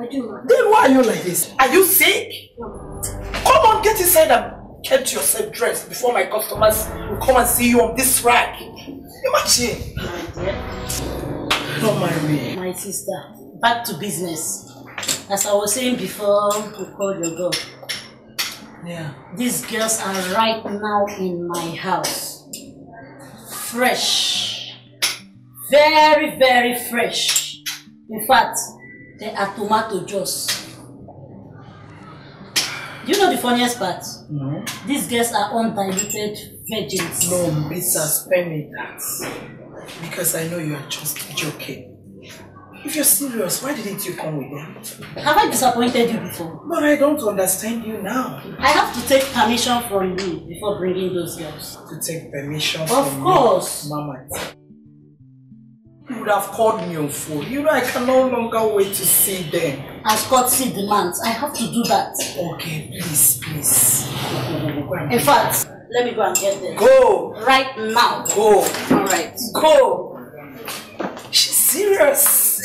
I do. Then why are you like this? Are you sick? No. Come on, get inside and get yourself dressed before my customers will come and see you on this rack. Imagine. My dear. Don't marry me. My sister, back to business. As I was saying before, we called your girl. Yeah. These girls are right now in my house. Fresh. Very, very fresh. In fact, they are tomato juice. Do you know the funniest part? No. These girls are undiluted virgins. No, Mr. Spare me that. Because I know you are just joking. If you're serious, why didn't you come with them? Have I disappointed you before? But I don't understand you now. I have to take permission from you before bringing those girls. To take permission from you? Of course. Mama. You would have called me on phone. You know I can no longer wait to see them. As courtesy demands, I have to do that. Okay, please. Go. In fact, let me go and get them. Go! Right now. Go! Alright. Go! She's serious.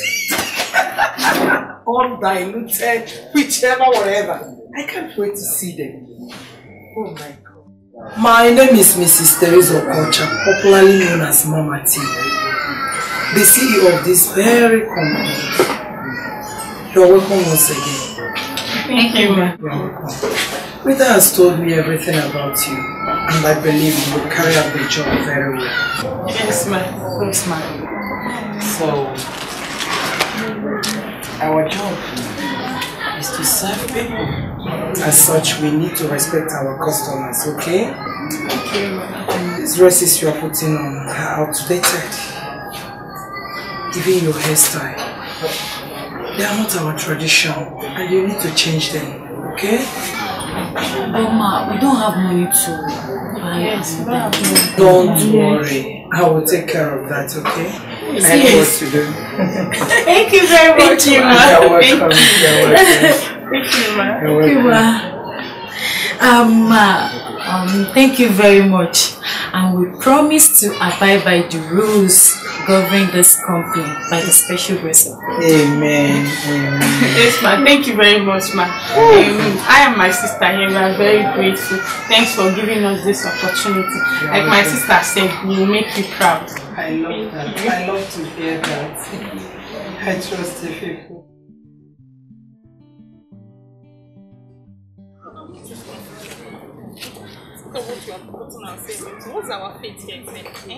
Undiluted, whichever, whatever. I can't wait to see them. Oh my God. My name is Mrs. Teresa Okocha, popularly known as Mama T. The CEO of this very company. You're welcome once again. Thank you, ma'am. You're welcome. Rita has told me everything about you, and I believe you will carry out the job very well. Yes, ma'am. Thanks, ma'am. So, our job is to serve people. As such, we need to respect our customers, okay? Okay, ma'am. These dresses you are putting on are outdated. Even your hairstyle. They are not our tradition, and you need to change them, okay? But ma, we don't have money to buy. Yes, don't worry. I will take care of that, okay? Yes. I know what to do. Thank you very much, ma. You're welcome. Thank you, ma. You're welcome. Thank you very much, and we promise to abide by the rules governing this company by the special grace of God. Amen. Yes, ma. Thank you very much, ma. I and my sister here, we are very grateful. Thanks for giving us this opportunity. Like my sister said, we will make you proud. I love that. I love to hear that. I trust the people. What you have gotten ourselves. What's our fate here exactly?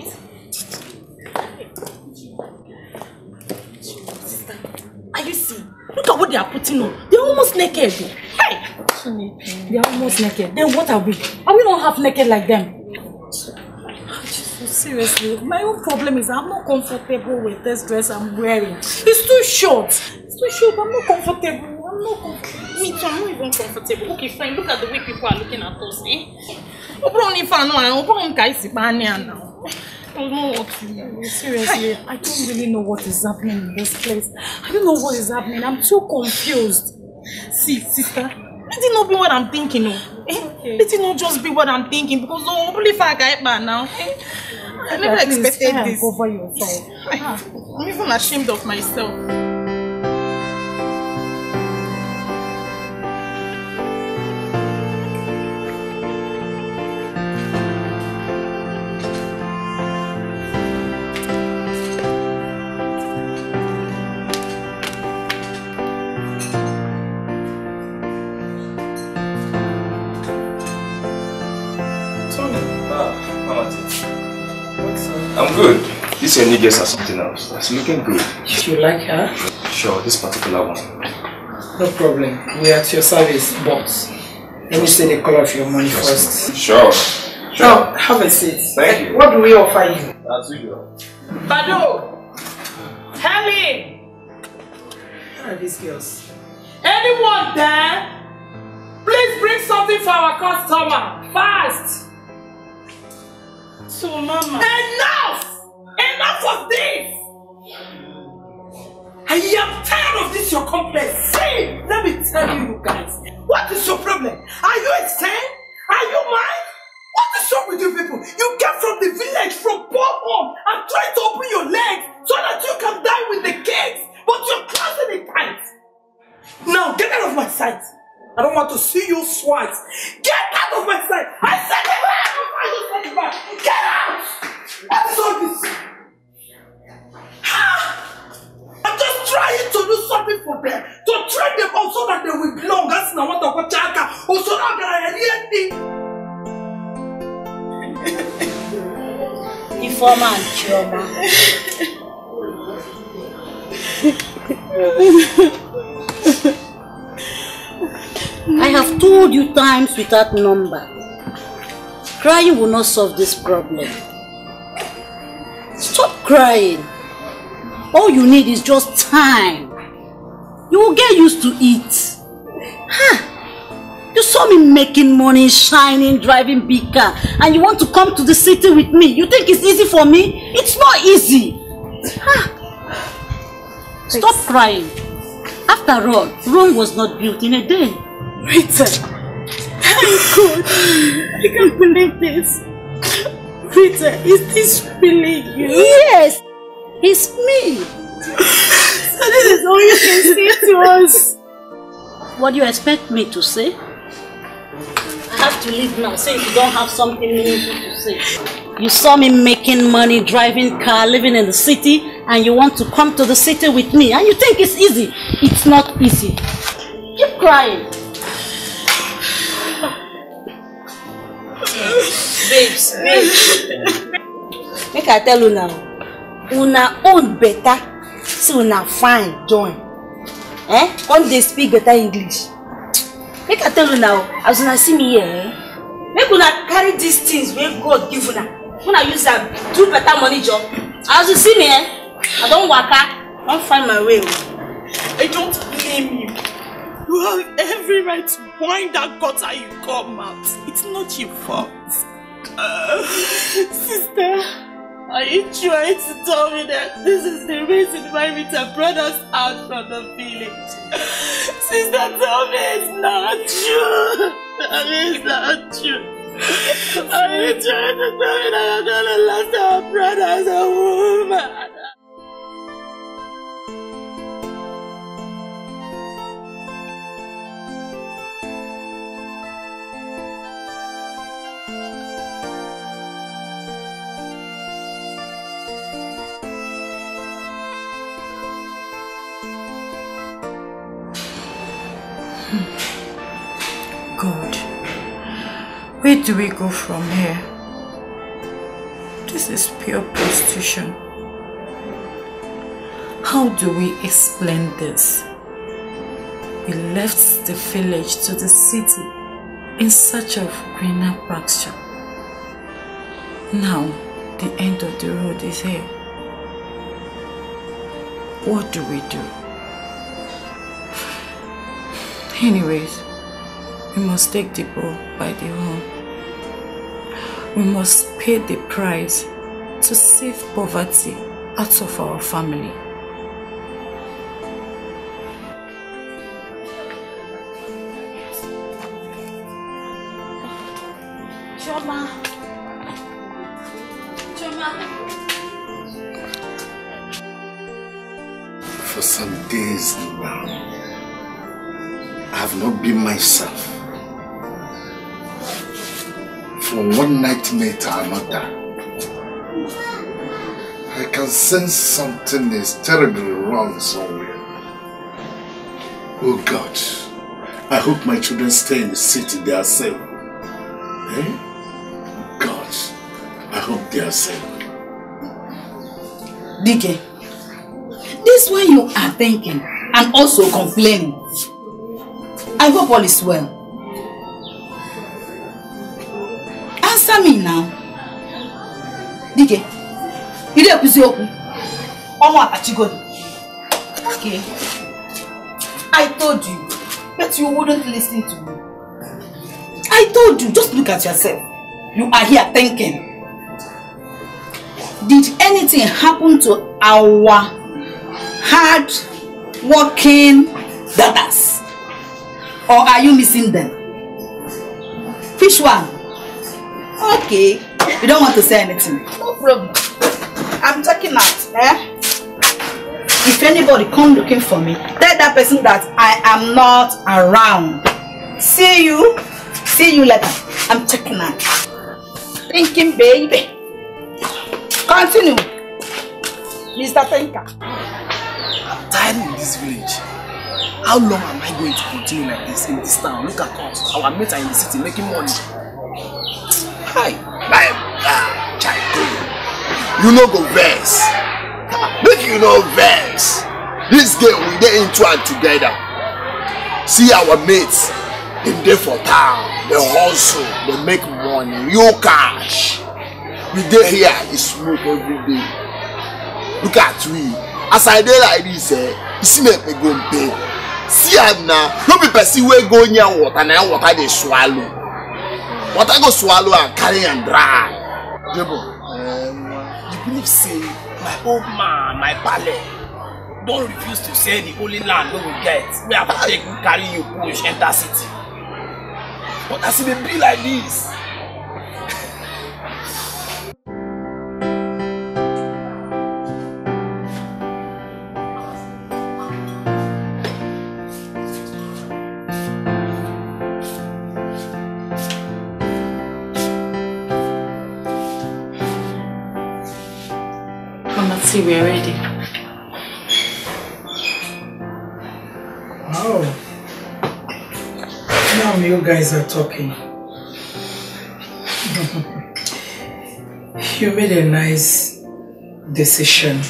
Are you seeing? Look at what they are putting on. They're almost naked. Hey! They're almost naked. Then what are we? Are we not half naked like them? Seriously, my own problem is I'm not comfortable with this dress I'm wearing. It's too short. It's too short. I'm not comfortable. Me too, I'm not even comfortable. Okay, fine. Look at the way people are looking at us, eh? Seriously, I don't really know what is happening in this place. I don't know what is happening. I'm too confused. See, sister, let it not be what I'm thinking of. Eh? Okay. Let it not just be what I'm thinking, because hopefully if I get back now, eh? I never expected this. Over yourself. I'm even ashamed of myself. This your new guest has something else. That's looking good. You like her? Sure, this particular one. No problem. We are at your service, but let me see the color of your money first. Sure. Now, have a seat. Thank you. What do we offer you? As usual. Bado! Helen! Where are these girls? Anyone there? Please bring something for our customer. Fast! So, Mama. Enough! Enough of this! I am tired of this, your complaint. See, let me tell you guys, what is your problem? Are you insane? Are you mad? What is wrong with you people? You came from the village, from poor home, and tried to open your legs so that you can die with the kids, but you're closing it tight. Now, get out of my sight. I don't want to see you swat. Get out of my sight. I said, get out! What is all this? I'm just trying to do something for them, to train them up so that they will belong. That's not what I want to do. Also, I'm going to hear me. Informa and Chioma. I have told you times without number. Crying will not solve this problem. Stop crying. All you need is just time. You will get used to it. Huh? You saw me making money, shining, driving big car, and you want to come to the city with me. You think it's easy for me? It's not easy. Huh? Stop crying. After all, Rome was not built in a day. Rita. Thank God. I can't believe this. Rita, is this really you? Yes, it's me. So this is all you can say to us. What do you expect me to say? I have to leave now, so if you don't have something meaningful to say. You saw me making money, driving car, living in the city, and you want to come to the city with me, and you think it's easy. It's not easy. Keep crying. Babes. Make I tell you now. Una own better, so una fine join. Eh? When they speak better English. Make I tell you now. As una see me here, eh? Make una carry these things when God give una. Una use a do better money job. As you see me, eh? I don't work out. I don't find my way. I don't blame you. You have every right to wind that gutter you come out. It's not your fault. Sister, Are you trying to tell me that this is the reason why Rita brought us out from the village? Sister, tell me it's not true. I mean, it's not true. Are you trying to tell me that I'm going to last our brother as a woman? Where do we go from here? This is pure prostitution. How do we explain this? We left the village to the city in search of greener pasture. Now, the end of the road is here. What do we do? Anyways, we must take the bull by the horn. We must pay the price to save poverty out of our family. Choma. For some days now, I have not been myself. From one nightmare to another, I can sense something is terribly wrong somewhere. Oh God, I hope my children stay in the city, they are safe. Eh? God, I hope they are safe. Dike, this way you are thinking and also complaining. I hope all is well. Answer me now. Dike, you don't have to open. Okay. I told you, but you wouldn't listen to me. I told you, just look at yourself. You are here thinking. Did anything happen to our hard working daughters? Or are you missing them? Which one? Okay, you don't want to say anything. No problem. I'm talking out, eh? If anybody come looking for me, tell that person that I am not around. See you later. I'm checking out. Thinking, baby. Continue, Mr. Thinker. I'm tired in this village. How long am I going to continue like this in this town? Look at us. Our mates are in the city making money. Hi, my child, you know go verse. Make you know verse. This game we dey into and together. See our mates, they dey for town, they hustle, they make money, you cash. We dey here, you smoke every day. Look at we. As I dey like this, you see me go pay. See am now, no be person wey go near water, na water dey swallow. What I go swallow and carry and dry. Jebo, you believe say my old man, my pale, don't refuse to say the only land we will get. We have to take and carry you push enter city. But I see they be like this. We are ready. Oh. Now you guys are talking. You made a nice decision.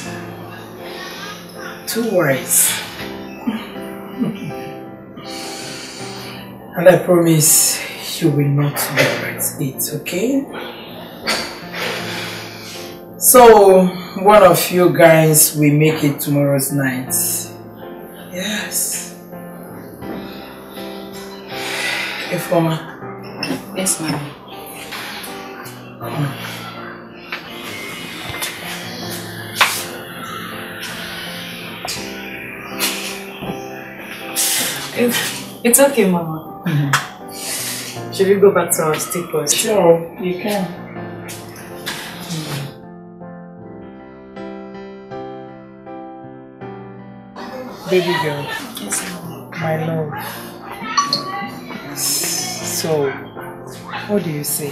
Too wise. And I promise you will not regret it, okay? So, one of you guys will make it tomorrow's night. Yes. Ifoma. Yes, ma'am. It's okay, Mama. Mm-hmm. Should we go back to our steak first? Sure, you can. Baby girl, yes, my love. So, what do you say?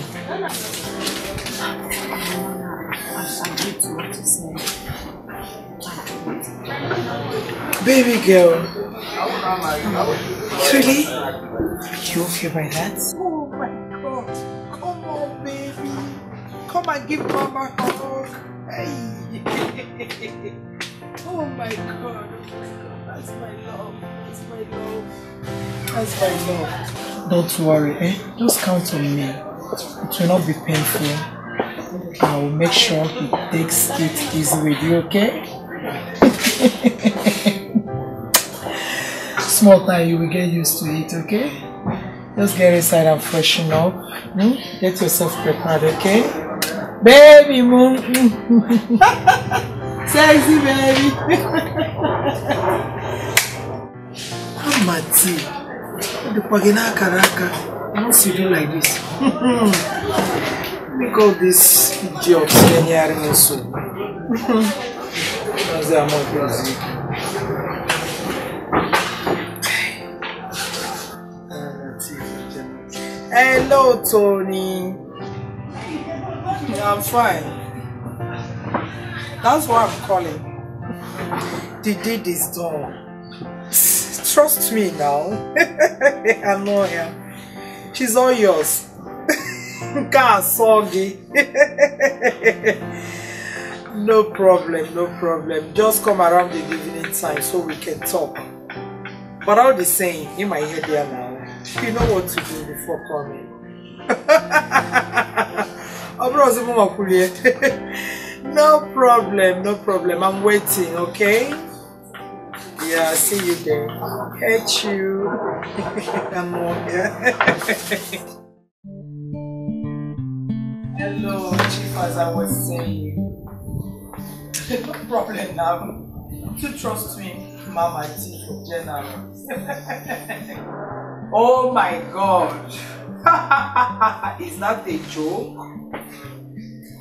Baby girl, really? You okay by that? Oh my God! Come on, baby! Come and give Mama a hug! Hey! Oh my God! That's my love! That's my love! That's my love! Don't worry, eh? Just count on me. It will not be painful. I will make sure he takes it easy with you, okay? Small time, you will get used to it, okay? Just get inside and freshen up. Get yourself prepared, okay? Baby, mom. Sexy, baby. Amati, the pagina karaka. Once you do like this, we call this jobs Kenyan in soup. That's the amount of hello, Tony. Yeah, I'm fine. That's why I'm calling. The deed is done. Trust me now. I know her. She's all yours. No problem, no problem. Just come around the evening time so we can talk. But all the same, in my head there now. You know what to do before coming. No problem, no problem. I'm waiting, okay? Yeah, see you there. Catch you. I'm okay. Hello, Chief, as I was saying. No problem now. You trust me, Mama T, General. Oh my God! Is that a joke?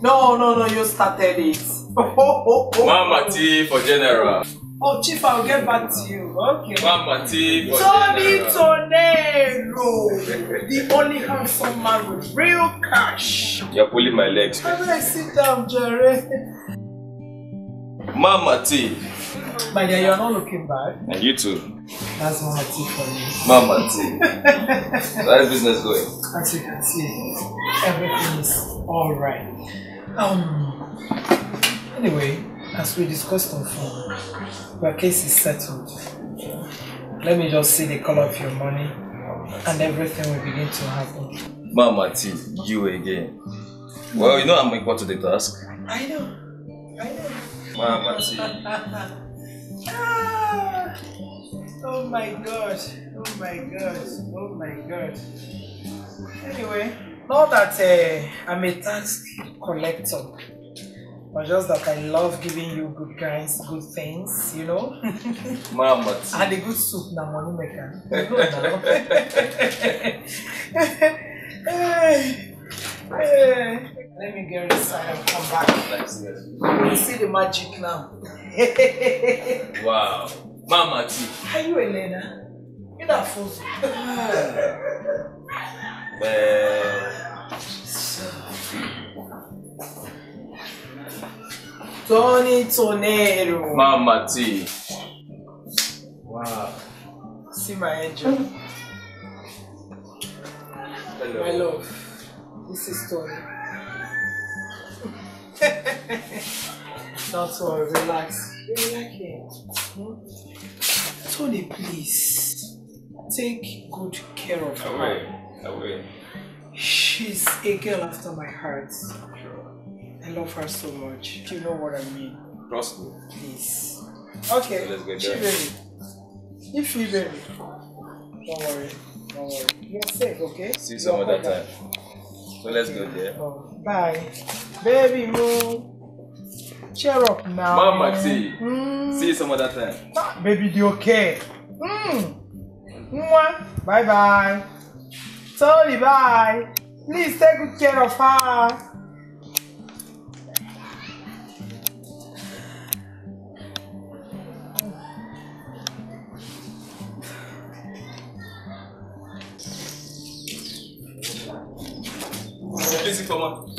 No, you started it. Mama T for General. Oh, Chief, I'll get back to you. Okay. Mama T for General. Tony Tonero! The only handsome man with real cash. You're pulling my legs. How do I sit down, Jerry? Mama T. My dear, you're not looking bad. And you too. That's Mama T for me. Mama T. How is business going? As you can see, everything is alright. Anyway, as we discussed on phone, your case is settled. Let me just see the color of your money and everything will begin to happen. Mama T, you again. Well, you know I'm equal to the task. I know. Mama T. Ah, oh my god. Anyway, not that I'm a tax collector, but just that I love giving you good guys, good things, you know? Mama. And a good soup na money maker. Let me get inside and come back. You see the magic now. Wow. Mama T. Are you Elena? You're not fool. Tony Tonero. Mama T. Wow. See my angel. Hello. My love. This is Tony. That's all, relax here. Tony, please take good care of her. I will. She's a girl after my heart. Sure. I love her so much. Do you know what I mean? Trust me. Please. Okay, so let's get ready. If you baby, don't worry. You're safe, okay? See you some other time. So let's go there. Oh, bye. Baby, move. Cheer up now. Mama T. See you some other time. Baby, do you okay? Bye bye. Sorry, bye. Please take good care of her. Please, Thomas.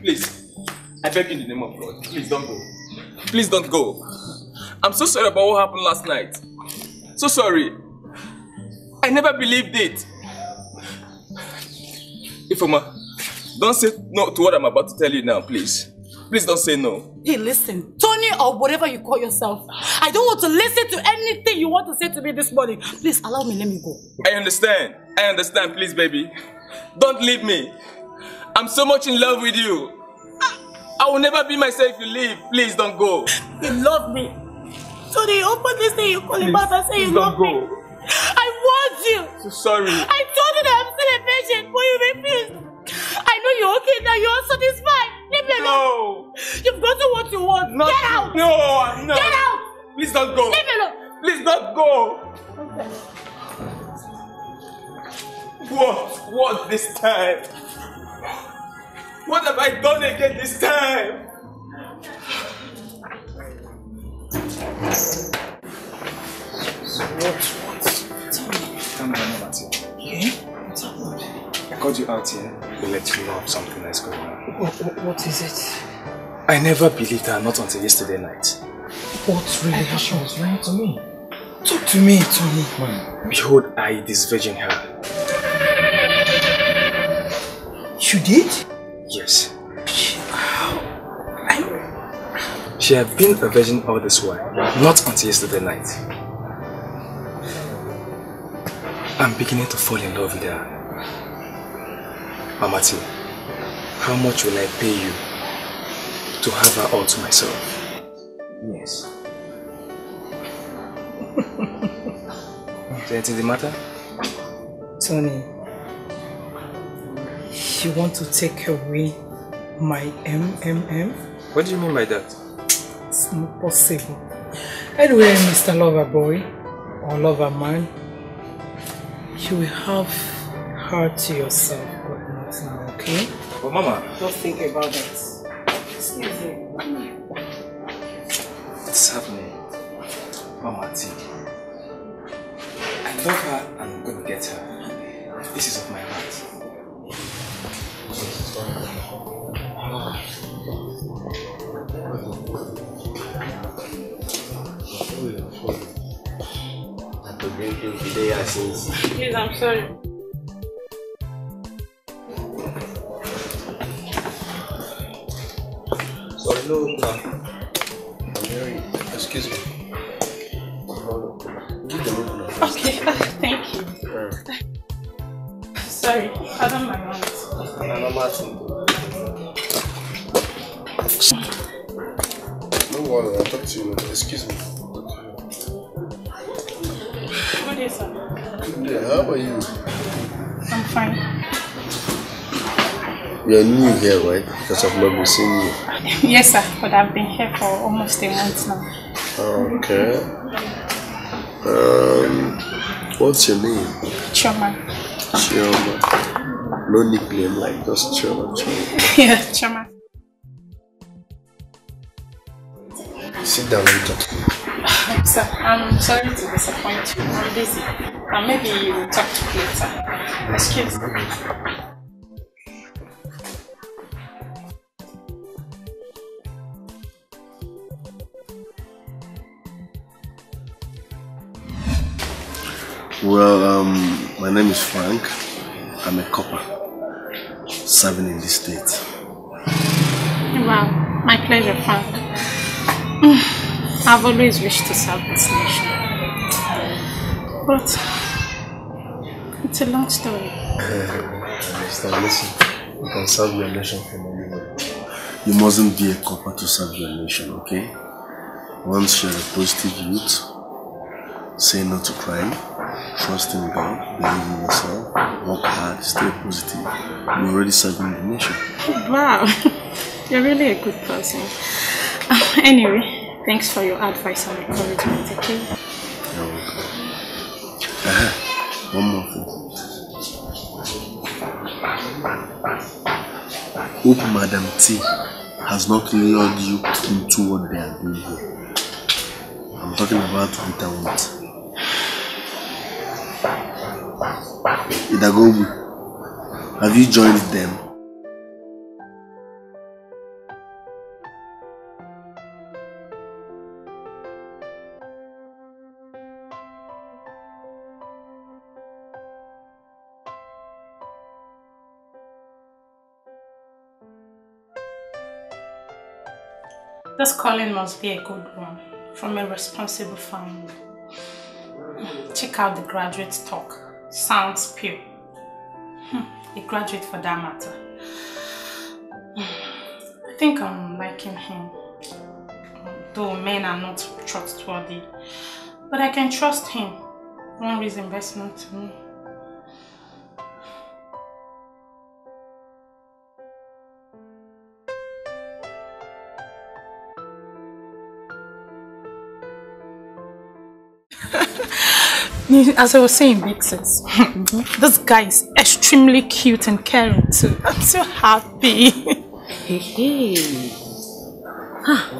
Please. I beg you in the name of God. Please don't go. Please don't go. I'm so sorry about what happened last night. So sorry. I never believed it. Ifoma, don't say no to what I'm about to tell you now, please. Please don't say no. Hey, listen. Tony or whatever you call yourself. I don't want to listen to anything you want to say to me this morning. Please allow me, let me go. I understand. I understand. Please, baby. Don't leave me. I'm so much in love with you. I will never be myself if you leave. Please don't go. You love me. So they open this thing, you call me back and say you love me. I warned you. So sorry. I told you that I'm still a patient, but you refused. I know you're okay now. You're satisfied. Leave me alone. No. You've got to what you want. Not get out. No, no. Get out. Please don't go. Leave me alone. Please don't go. Okay. What this time? What have I done again this time? So what? Come down, Matthew. Yeah? What's happening? I called you out here to let you know of something that's going on. What is it? I never believed her, not until yesterday night. What really happened? What's lying to me? Talk to me, Tony. Man. Behold, I this virgin her. You did? Yes. She had been a virgin all this while, not until yesterday night. I'm beginning to fall in love with her. Amati, how much will I pay you to have her all to myself? Yes. Is there anything the matter? Tony, you want to take away my MMM? What do you mean by that? It's not possible. Anyway, Mr. Loverboy or Loverman, you will have her to yourself, but not now, okay? But Mama, don't think about that. Excuse me. What's happening? Mama, T. I love her and I'm gonna get her. This is of my heart. Please, I'm sorry. Sorry, no. I'm married. Excuse me. Give the room now. Okay, thank you. Sorry, I don't mind. No worry, I'll talk to you. Excuse me. Good day, sir. Yeah, how about you? I'm fine. You're new here, right? Because I've not been seeing you. Yes, sir. But I've been here for almost a month now. Okay. What's your name? Chioma. Chioma. No nickname, like just Chioma. Yeah, Chioma. Sit down and talk to me. Sir, I'm sorry to disappoint you. I'm busy. And maybe you will talk to me later. Excuse me. Well, my name is Frank. I'm a copper serving in this state. Wow, my pleasure, Frank. I've always wished to serve this nation, but it's a long story. Listen, you can serve your nation from anywhere. You mustn't be a copper to serve your nation, okay? Once you're a positive youth, say no to crime, trust in God, believe in yourself, work hard, stay positive. You're already serving the nation. Wow, you're really a good person. Anyway. Thanks for your advice and encouragement, okay? You're welcome. One more thing. Hope Madam T has not lured you into what they are doing here. I'm talking about bitter ones. Idagobu, have you joined them? This calling must be a good one from a responsible family. Check out the graduate's talk. Sounds pure. A graduate for that matter. I think I'm liking him. Though men are not trustworthy. But I can trust him. One reason investment to me. As I was saying, big sis, this guy is extremely cute and caring too. I'm so happy. Hey. Ah,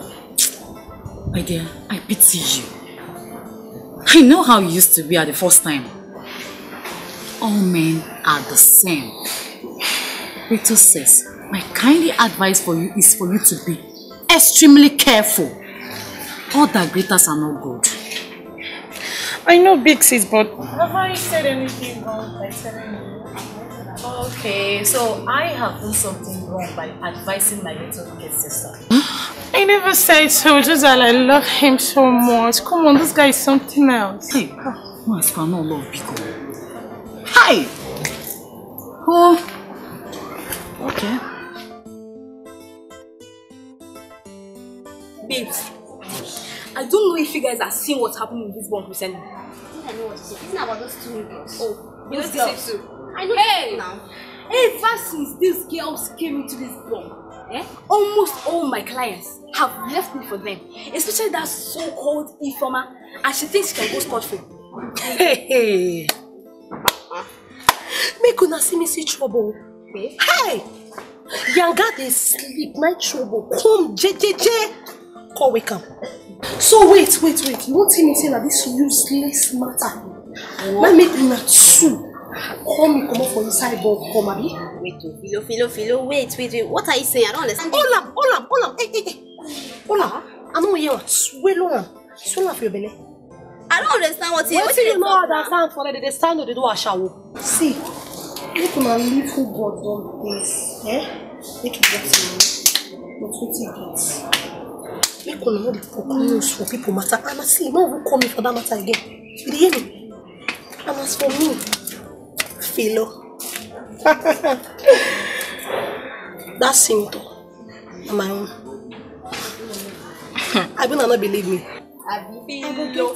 my dear, I pity you. I know how you used to be at the first time. All men are the same. Rito says, my kindly advice for you is for you to be extremely careful. All that glitters are not good. I know big sis, but have I said anything wrong by telling you? Okay, so I have done something wrong by advising my little big sister. I never said so, just that I love him so much. Come on, this guy is something else. Hey, who has got no love, Biko? Hi! Oh, okay. Babes, I don't know if you guys are seeing what's happening in this bunk recently. I know what to say. It's not about those two girls. Oh, you know this too. I know. Hey, now. Ever since these girls came into this bunk, almost all my clients have left me for them. Especially that so-called informer, and she thinks she can go scot-free. Hey, make una see me see trouble. Hey, Yanga, they sleep. My trouble. Come, JJJ. Come, wake up. So wait. You won't see me saying that this useless matter. Let me do that soon. Call me, come up for inside board, come abi. Wait. What are you saying? I don't understand. Hold up. Hey. Hold up. I'm not here. Swell on for your belly. I don't understand what it is. What do you know that sound for that? They stand or they do a shower. See, look on a little board on this. Make it get to me. But wait a minute. People know the news for people matter. And I see no one coming for that matter again. You hear me? And as for me, Philo. That's Sinto. On my own. I will not believe me. Are you be Philo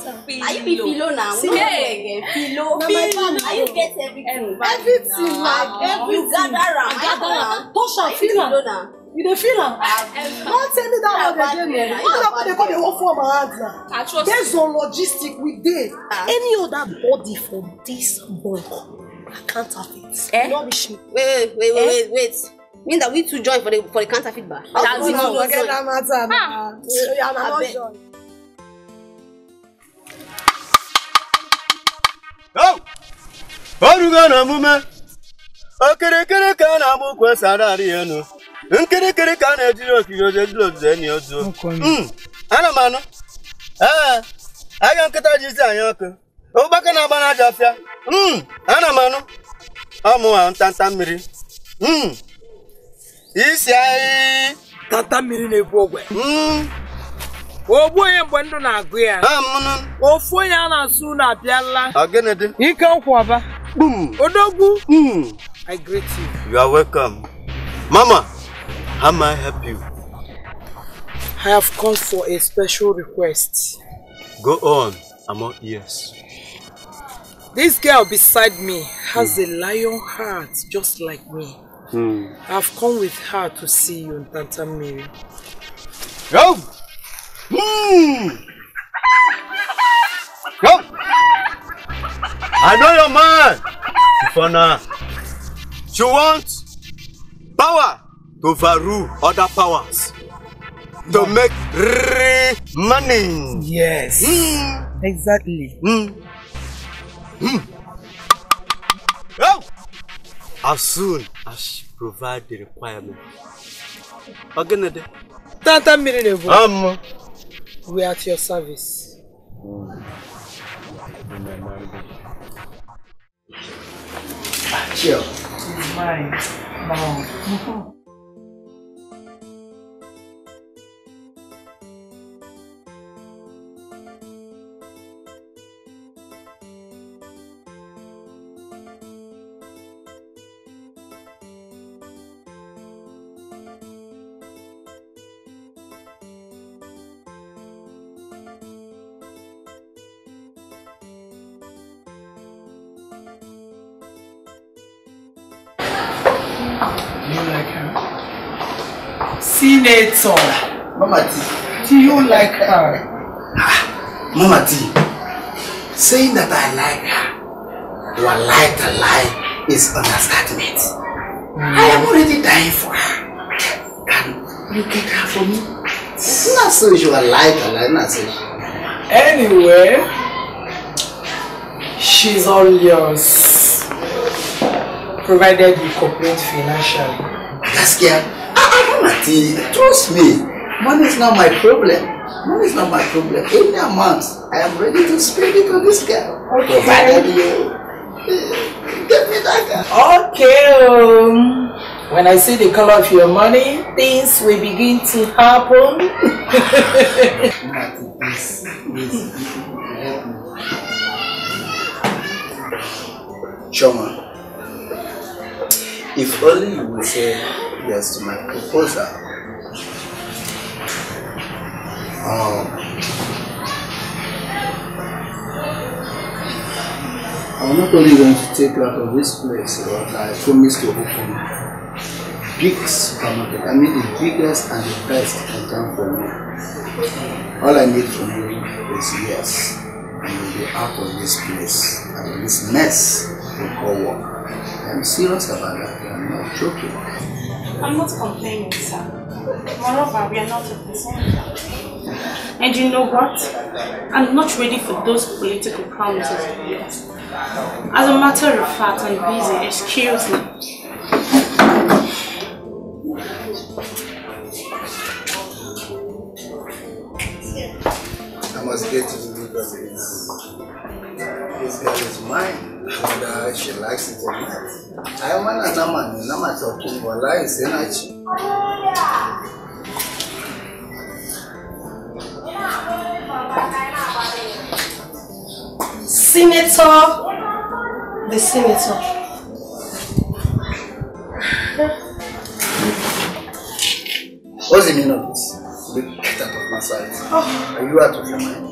now? Hey, Philo. Are you get everything? Everything like you gather around. Tosha Philo now. You don't feel her? Don't tell me that one again. What they call the whole form of answer. There's no logistic with this. Any other body for this bunk, I can't have it. Wait. Mean that we two join for the counterfeit bar. That's it. Forget that matter. I'm not join. No. Barugana mume. Akere kana mu kwesara rienu. Nkere kana ejiro kijojejulo zeni ozo. Ana mano. Ah. Ayo nketa jisi anyoko. Obaka na bana jafia. Ana mano. Omo an Tantamiri. Isi ai Tantamiri na ebu ogwe. Obu yembo ndo na agwe ya. Amuno. Ofo ya na su na biala. Agenede. Ika kwaba. Odogu. I greet you. You are welcome. Mama. How may I help you? I have come for a special request. Go on, I'm all ears. This girl beside me has a lion heart just like me. I've come with her to see you in Tantamiri. Go! Go! I know your man. Sifana, she wants power to overrule other powers. To make money. Yes. Mm. Exactly. Mm. Mm. Oh. As soon as she provides the requirement. Again, Tantamiri, we are at your service. Mm. Chill. It's mine. Mom. Senator, Mama T, do you like her? Ah, Mama T, saying that I like her, you are like a lie is understatement. I am already dying for her. Can you get her for me? Not so you are like a lie, not so. Anyway, she's all yours, provided you cooperate financially. That's yeah. Trust me, money is not my problem. Money is not my problem. Any amount, I am ready to spend it on this girl. Okay. Provided you get me that girl. Okay. When I see the color of your money, things will begin to happen. Choma, if only you would say yes to my proposal. I'm not only going to take her from this place, but I promise to open big supermarket. I mean the biggest and the best in town for me. All I need from you is yes. And you'll be out of this place, out of this mess we call work. I'm serious about that. I'm not joking. I'm not complaining, sir. Moreover, we are not of the same family. And you know what? I'm not ready for those political promises of yours. As a matter of fact, I'm busy. Excuse me. I must get to the because this girl is mine. Whether she likes it or not. I am another man, no matter what you like, it's energy. Senator, the senator. What's the meaning of this? Get out of my sight. Oh. Are you out of your mind?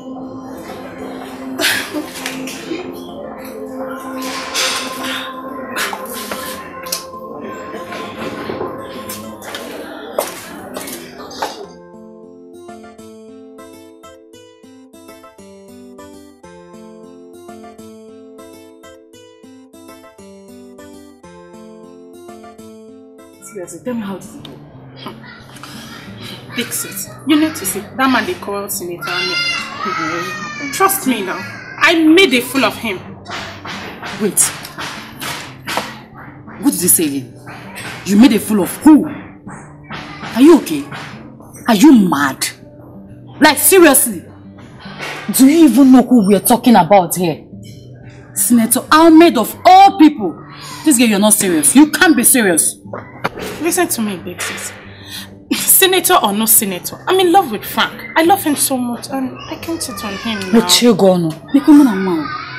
Tell me how did it go? Fix it. You need to see. That man they call Senator. Trust me now. I made a fool of him. Wait. What did you say again? You made a fool of who? Are you okay? Are you mad? Like seriously? Do you even know who we are talking about here? Senator Ahmed of all people. This girl, you're not serious. You can't be serious. Listen to me, big sis. Senator or no senator, I'm in love with Frank. I love him so much and I can't cheat on him now.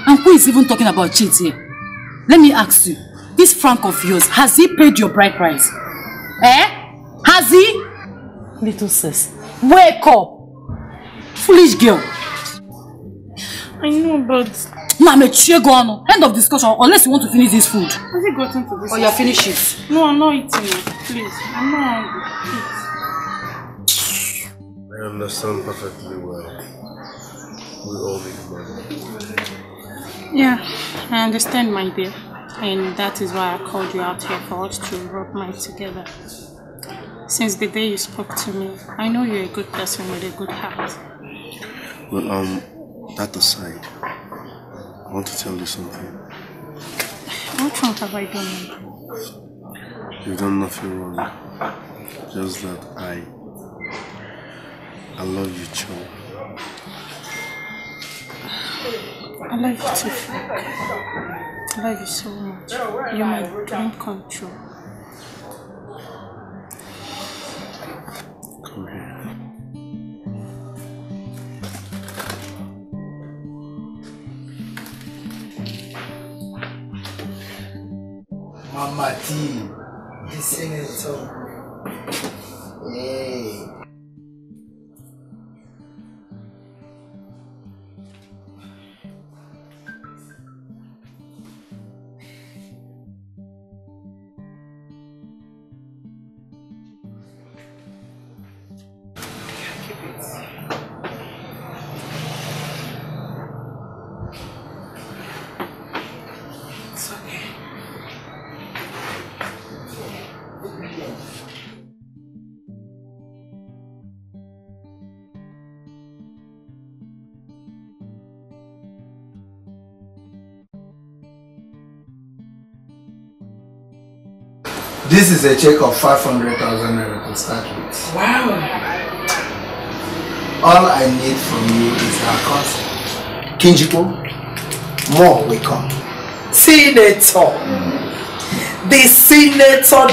And who is even talking about cheat here? Let me ask you, this Frank of yours, has he paid your bride price? Eh? Has he? Little sis, wake up! Foolish girl. I know, but... End of discussion, unless you want to finish this food. Has it gotten to this? Oh, yeah, finish it. No, I'm not eating it. Please. I'm not hungry. I understand perfectly well. We all need money. Yeah, I understand, my dear. And that is why I called you out here for us to rub minds together. Since the day you spoke to me, I know you're a good person with a good heart. Well, that aside, I want to tell you something. What wrong have I done? You've done nothing wrong. Just that I love you, Cho. I love you too, Frank. I love you so much. You're my dream come true. Come here. Mama D, this thing is so. Hey. This is a check of 500,000 naira to start with. Wow! All I need from you is our concept. Kinjipo, more will come. Senator! Mm. The senator.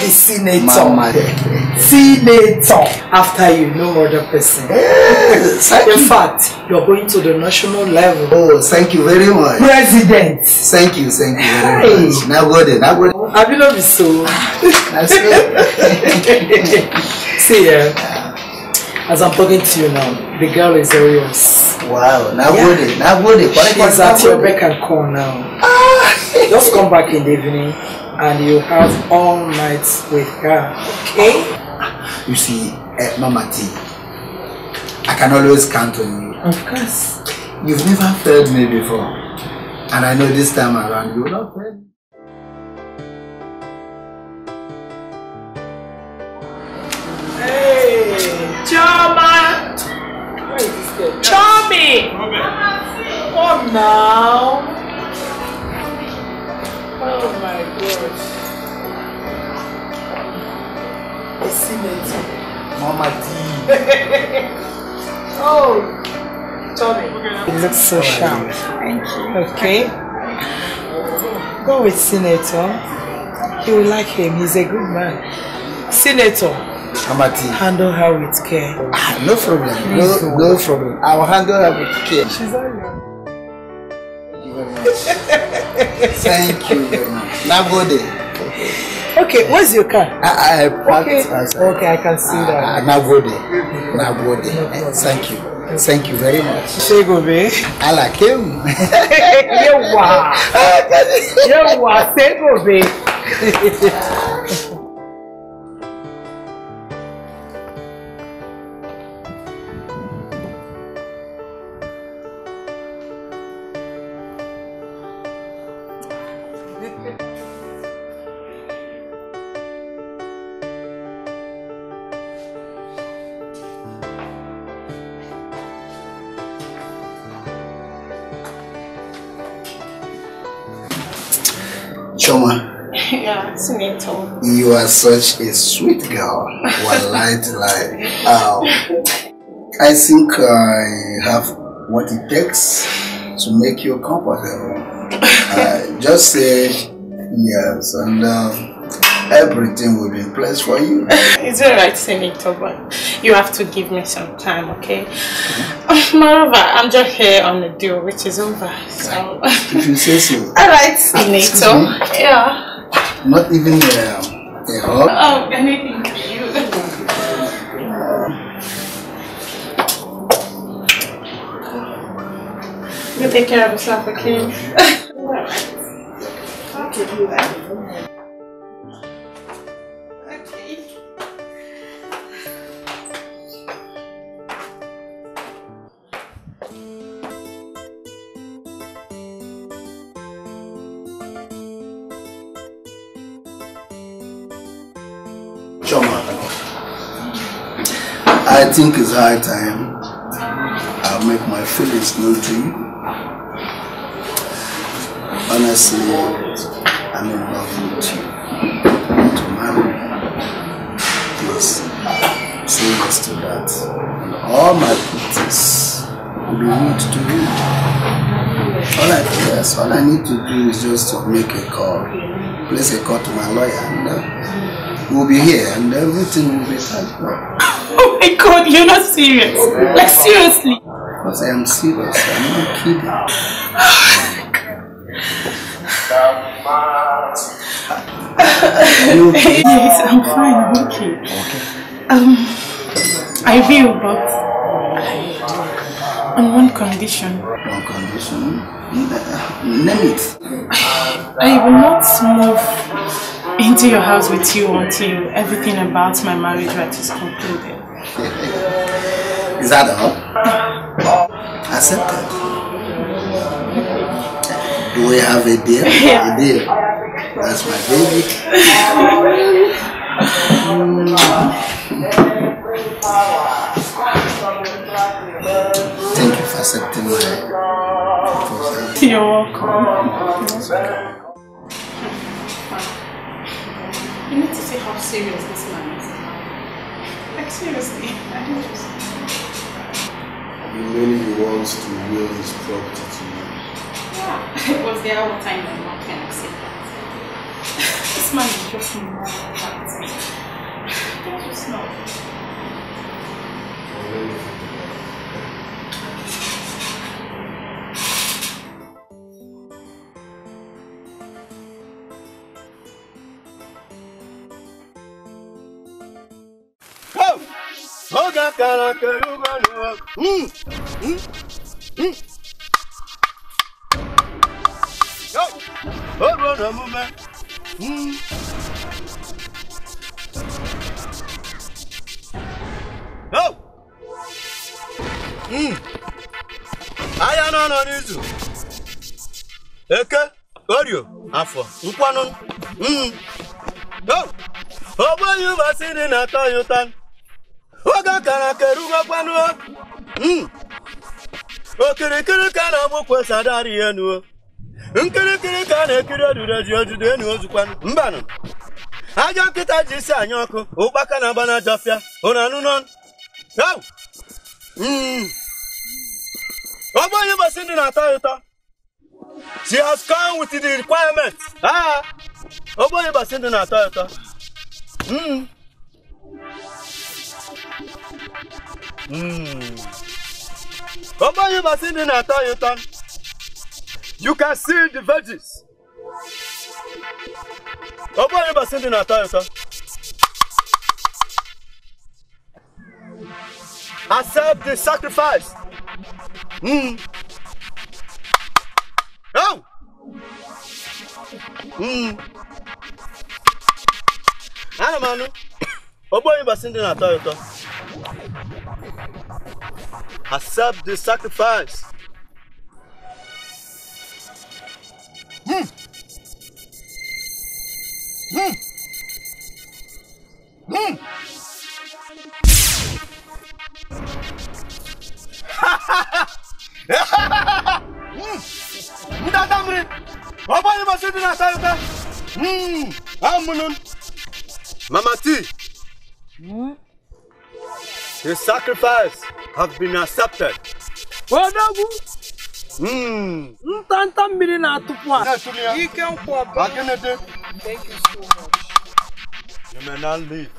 Mama. Senator. After you, no other person. Yes, In fact, you're going to the national level. Oh, thank you very much. President. Thank you very much. Now go there. I will love you so. That's good. See, as I'm talking to you now, the girl is serious. Wow, now would it. She's at your beck and call now. Just come back in the evening and you have all night with her. Okay? You see, Mama T, I can always count on you. Of course. You've never failed me before. And I know this time around you will not fail me. Hey, Choma! Where is this girl? Chomi! Oh, now! Oh my gosh! I see it. Mama D. Oh! Chomi! It looks so sharp. Thank you. Okay. Go with Senator. He will like him. He's a good man. Senator. Amati. Handle her with care. Ah, no problem. No problem. I will handle her with care. She's all young. Thank you very much. Now go there. Okay, where's your car? I parked. Okay, I can see that. Now go there. No, thank you. Thank you very much. Segobe. I like him. Yewa. Yewa. Segobe. You are such a sweet girl. I think I have what it takes to make you comfortable. Just say yes, and everything will be in place for you. It's all right, Senator, but you have to give me some time, okay? Moreover, I'm just here on the deal, which is over. So. If you say so. All right, Senator. Yeah. Not even a hug? Oh, anything for you. You take care of yourself, okay? I'll give you that. Choma, I think it's high time I make my feelings known to you. Honestly, I'm in love with you. To marry me, please, say yes to that. And all my practice will be rude to you. All I need to do is just to make a call. Place a call to my lawyer and we'll be here and everything will be fine. Oh my God, you're not serious. Like seriously. Because I am serious, I'm not kidding. Are you okay? Yes, I'm fine, I'm okay. Okay. I will, but on one condition. One condition? Name it. I will not move into your house with you until everything about my marriage right is concluded. Is that all? Accepted. Do we have a deal? Yeah. A deal. That's my baby. Thank you for accepting my proposal. You're welcome. You need to see how serious this man is. Like seriously, I don't just... You mean he wants to will his property to you? Yeah, it was the other time that one can accept that. This man is just more practice. Don't you know? I don't know this. Okay, audio, after Ukwanon. No, over you were sitting in a Toyota. Oga kanakeruga kwanu. Okirikiri kana bokwe sadari enu. Nkirikiri kana ekiriodude jiodude enu ozukwanu. Mbanu. Ajo kita jisi anyoku, ugbaka na bana jofia. Ona nunon. Yo. Oba yeba sindi na Toyota. She has come with the requirements. Ah. Oba yeba sindi na Toyota. You can see the veggies. Accept the sacrifice. Oh. Anamanu. Accept the sacrifice. Mama T. The sacrifice has been accepted. What are you? Tantamiri na tupwa. Thank you so much. You may not leave.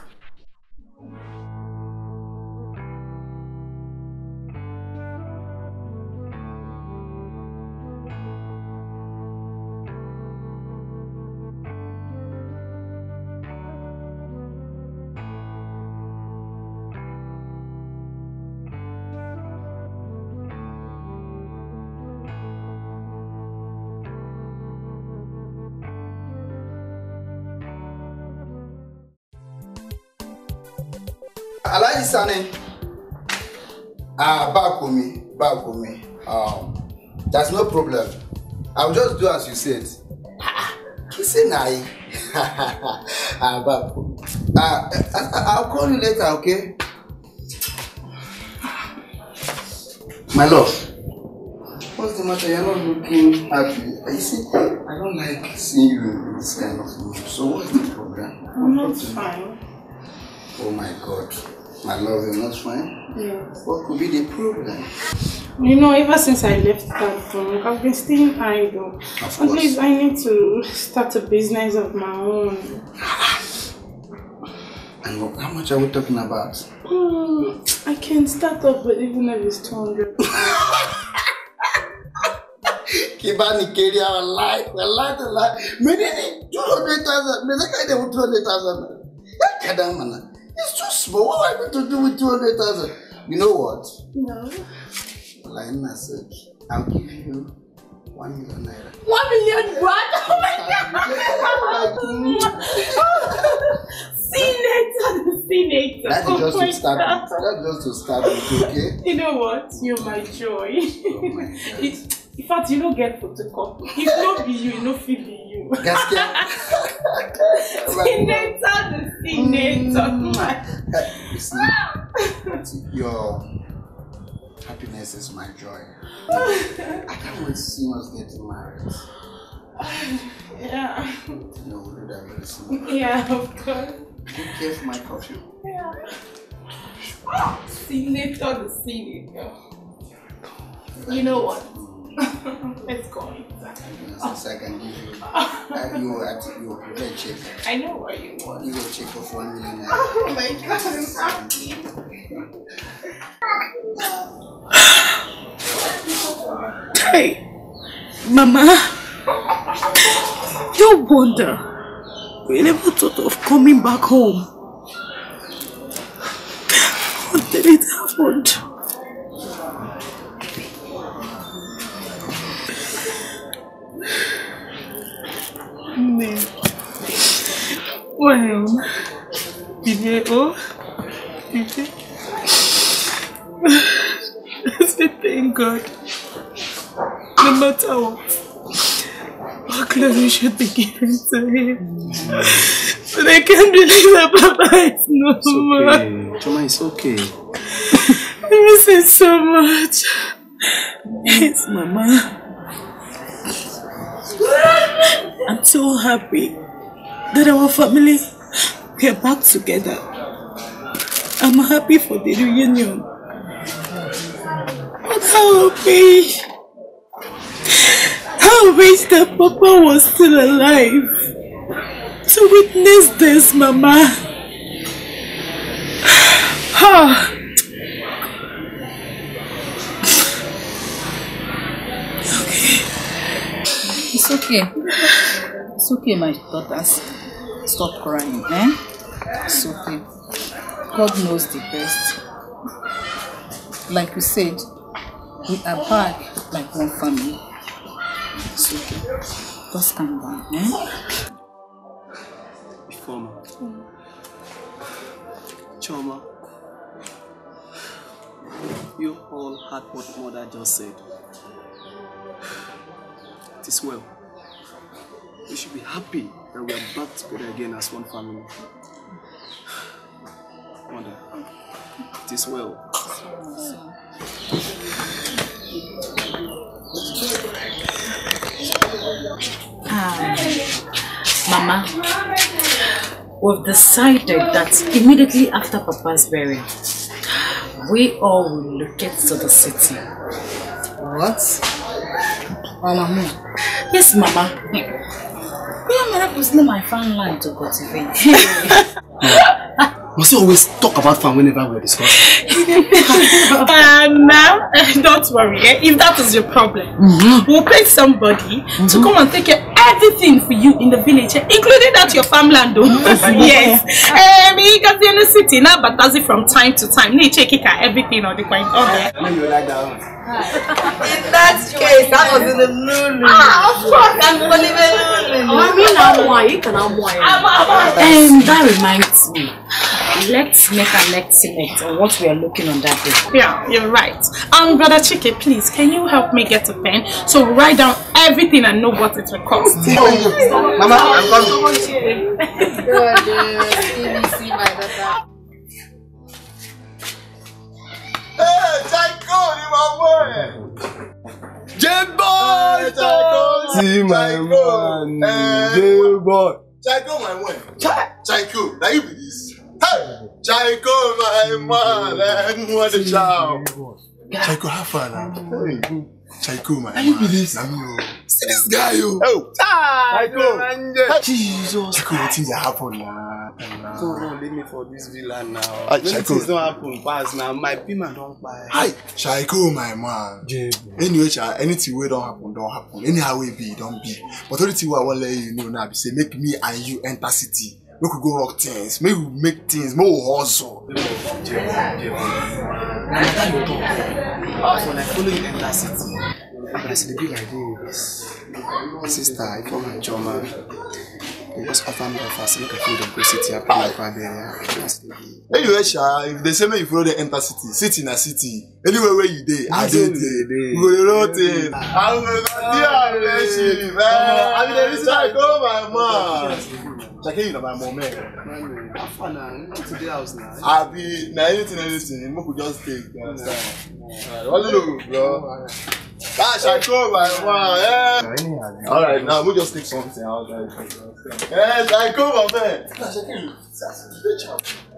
Alaji Sane, back with me. That's no problem. I'll just do as you said. He said, "Nah, back with me." I'll call you later, okay? My love, what's the matter? You're not looking happy. You see, I don't like seeing you in this kind of mood. So what's the problem? I'm not fine. Oh my God. My love, you're not fine? Yes. What could be the problem? You know, ever since I left that room, I've been staying idle. Of At least I need to start a business of my own. And how much are we talking about? I can start off with even if it's 200. Kibani Kenya, a lie. Maybe 200,000. Maybe I can do 200,000. It's too small. What am I going to do with 200,000? You know what? No. I'll give you 1 million naira. 1 million what? Oh my God! See you later. That's just to start with, okay? You know what? You're my joy. Oh my God. In fact, you don't get photocopy. If not be you, no feel be you. See, your happiness is my joy. I can't wait to see us getting married. Yeah. No, we'll do that very soon. Yeah, of course. Be careful, my coffee. Yeah. See you later. You know what? Let's go. Since I can give you, you will get a check. I know what you want. You will check for 1 million. Oh my God, I'm happy. Hey, Mama. No wonder we never thought of coming back home. What did it happen? Well, thank God. No matter what glory should be given to him. But I can't believe that Papa is no more. Choma, it's okay. I miss it so much. It's Mama. I'm so happy that our family, we are back together. I'm happy for the reunion. But how I wish that Papa was still alive to witness this, Mama. Okay. It's okay. It's okay, my daughters. Stop crying, eh? It's okay. God knows the best. Like you said, we are back like one family. It's okay. Just calm down, eh? Ifeoma. Choma. You all heard what Mother just said. It is well. We should be happy that we are back together again as one family. Mother, it is well. Mama, we've decided that immediately after Papa's burial, we all will locate to the city. What? Mama. Yes, Mama. My fan line to cultivate. Must you always talk about fan whenever we're discussing? Now, don't worry. If that is your problem, we'll pay somebody to come and take care of everything for you in the village, including that your farmland. Yes. You can be in the city now, but does it from time to time. You check it out, everything on the coin. Okay. You like that one. In that case, that was in the Lulu. Of course, I'm believing Lulu. I mean, and that reminds me, let's make an estimate on what we are looking on that day. Yeah, you're right. Brother Chike, please, can you help me get a pen so we write down everything and know what it will cost? Mama, I'm coming. Chico, now you be this. Hey, Chico, my man, and what a child. Chico, have fun now. Chico, my man, you be this. See this guy, yo. Oh, Chico, Jesus. Chico, what things happen now? So don't leave me for this villa now. Things don't happen fast now. My payment don't buy. Hi, Chico, my man. Anyway, anything way don't happen. Anyhow way be, don't be. But only thing I want to let you know now, be say make me and you enter city. We could go rock things, maybe we make things more hustle. Now that you talk, when I follow you in that city, I celebrate my days. My sister, I call her Joma. They just offer me a fast, make a food and go city, I put my father. Anyway, if they say me, you follow the enter city, city in a city, anywhere where you day, I do it. Go to rotate. I'm going to I'm going to I can't even buy more men. I'll be anything. We could just take. Hello, bro. That's I call my one. All right, now we just take something. Yes, I call my man.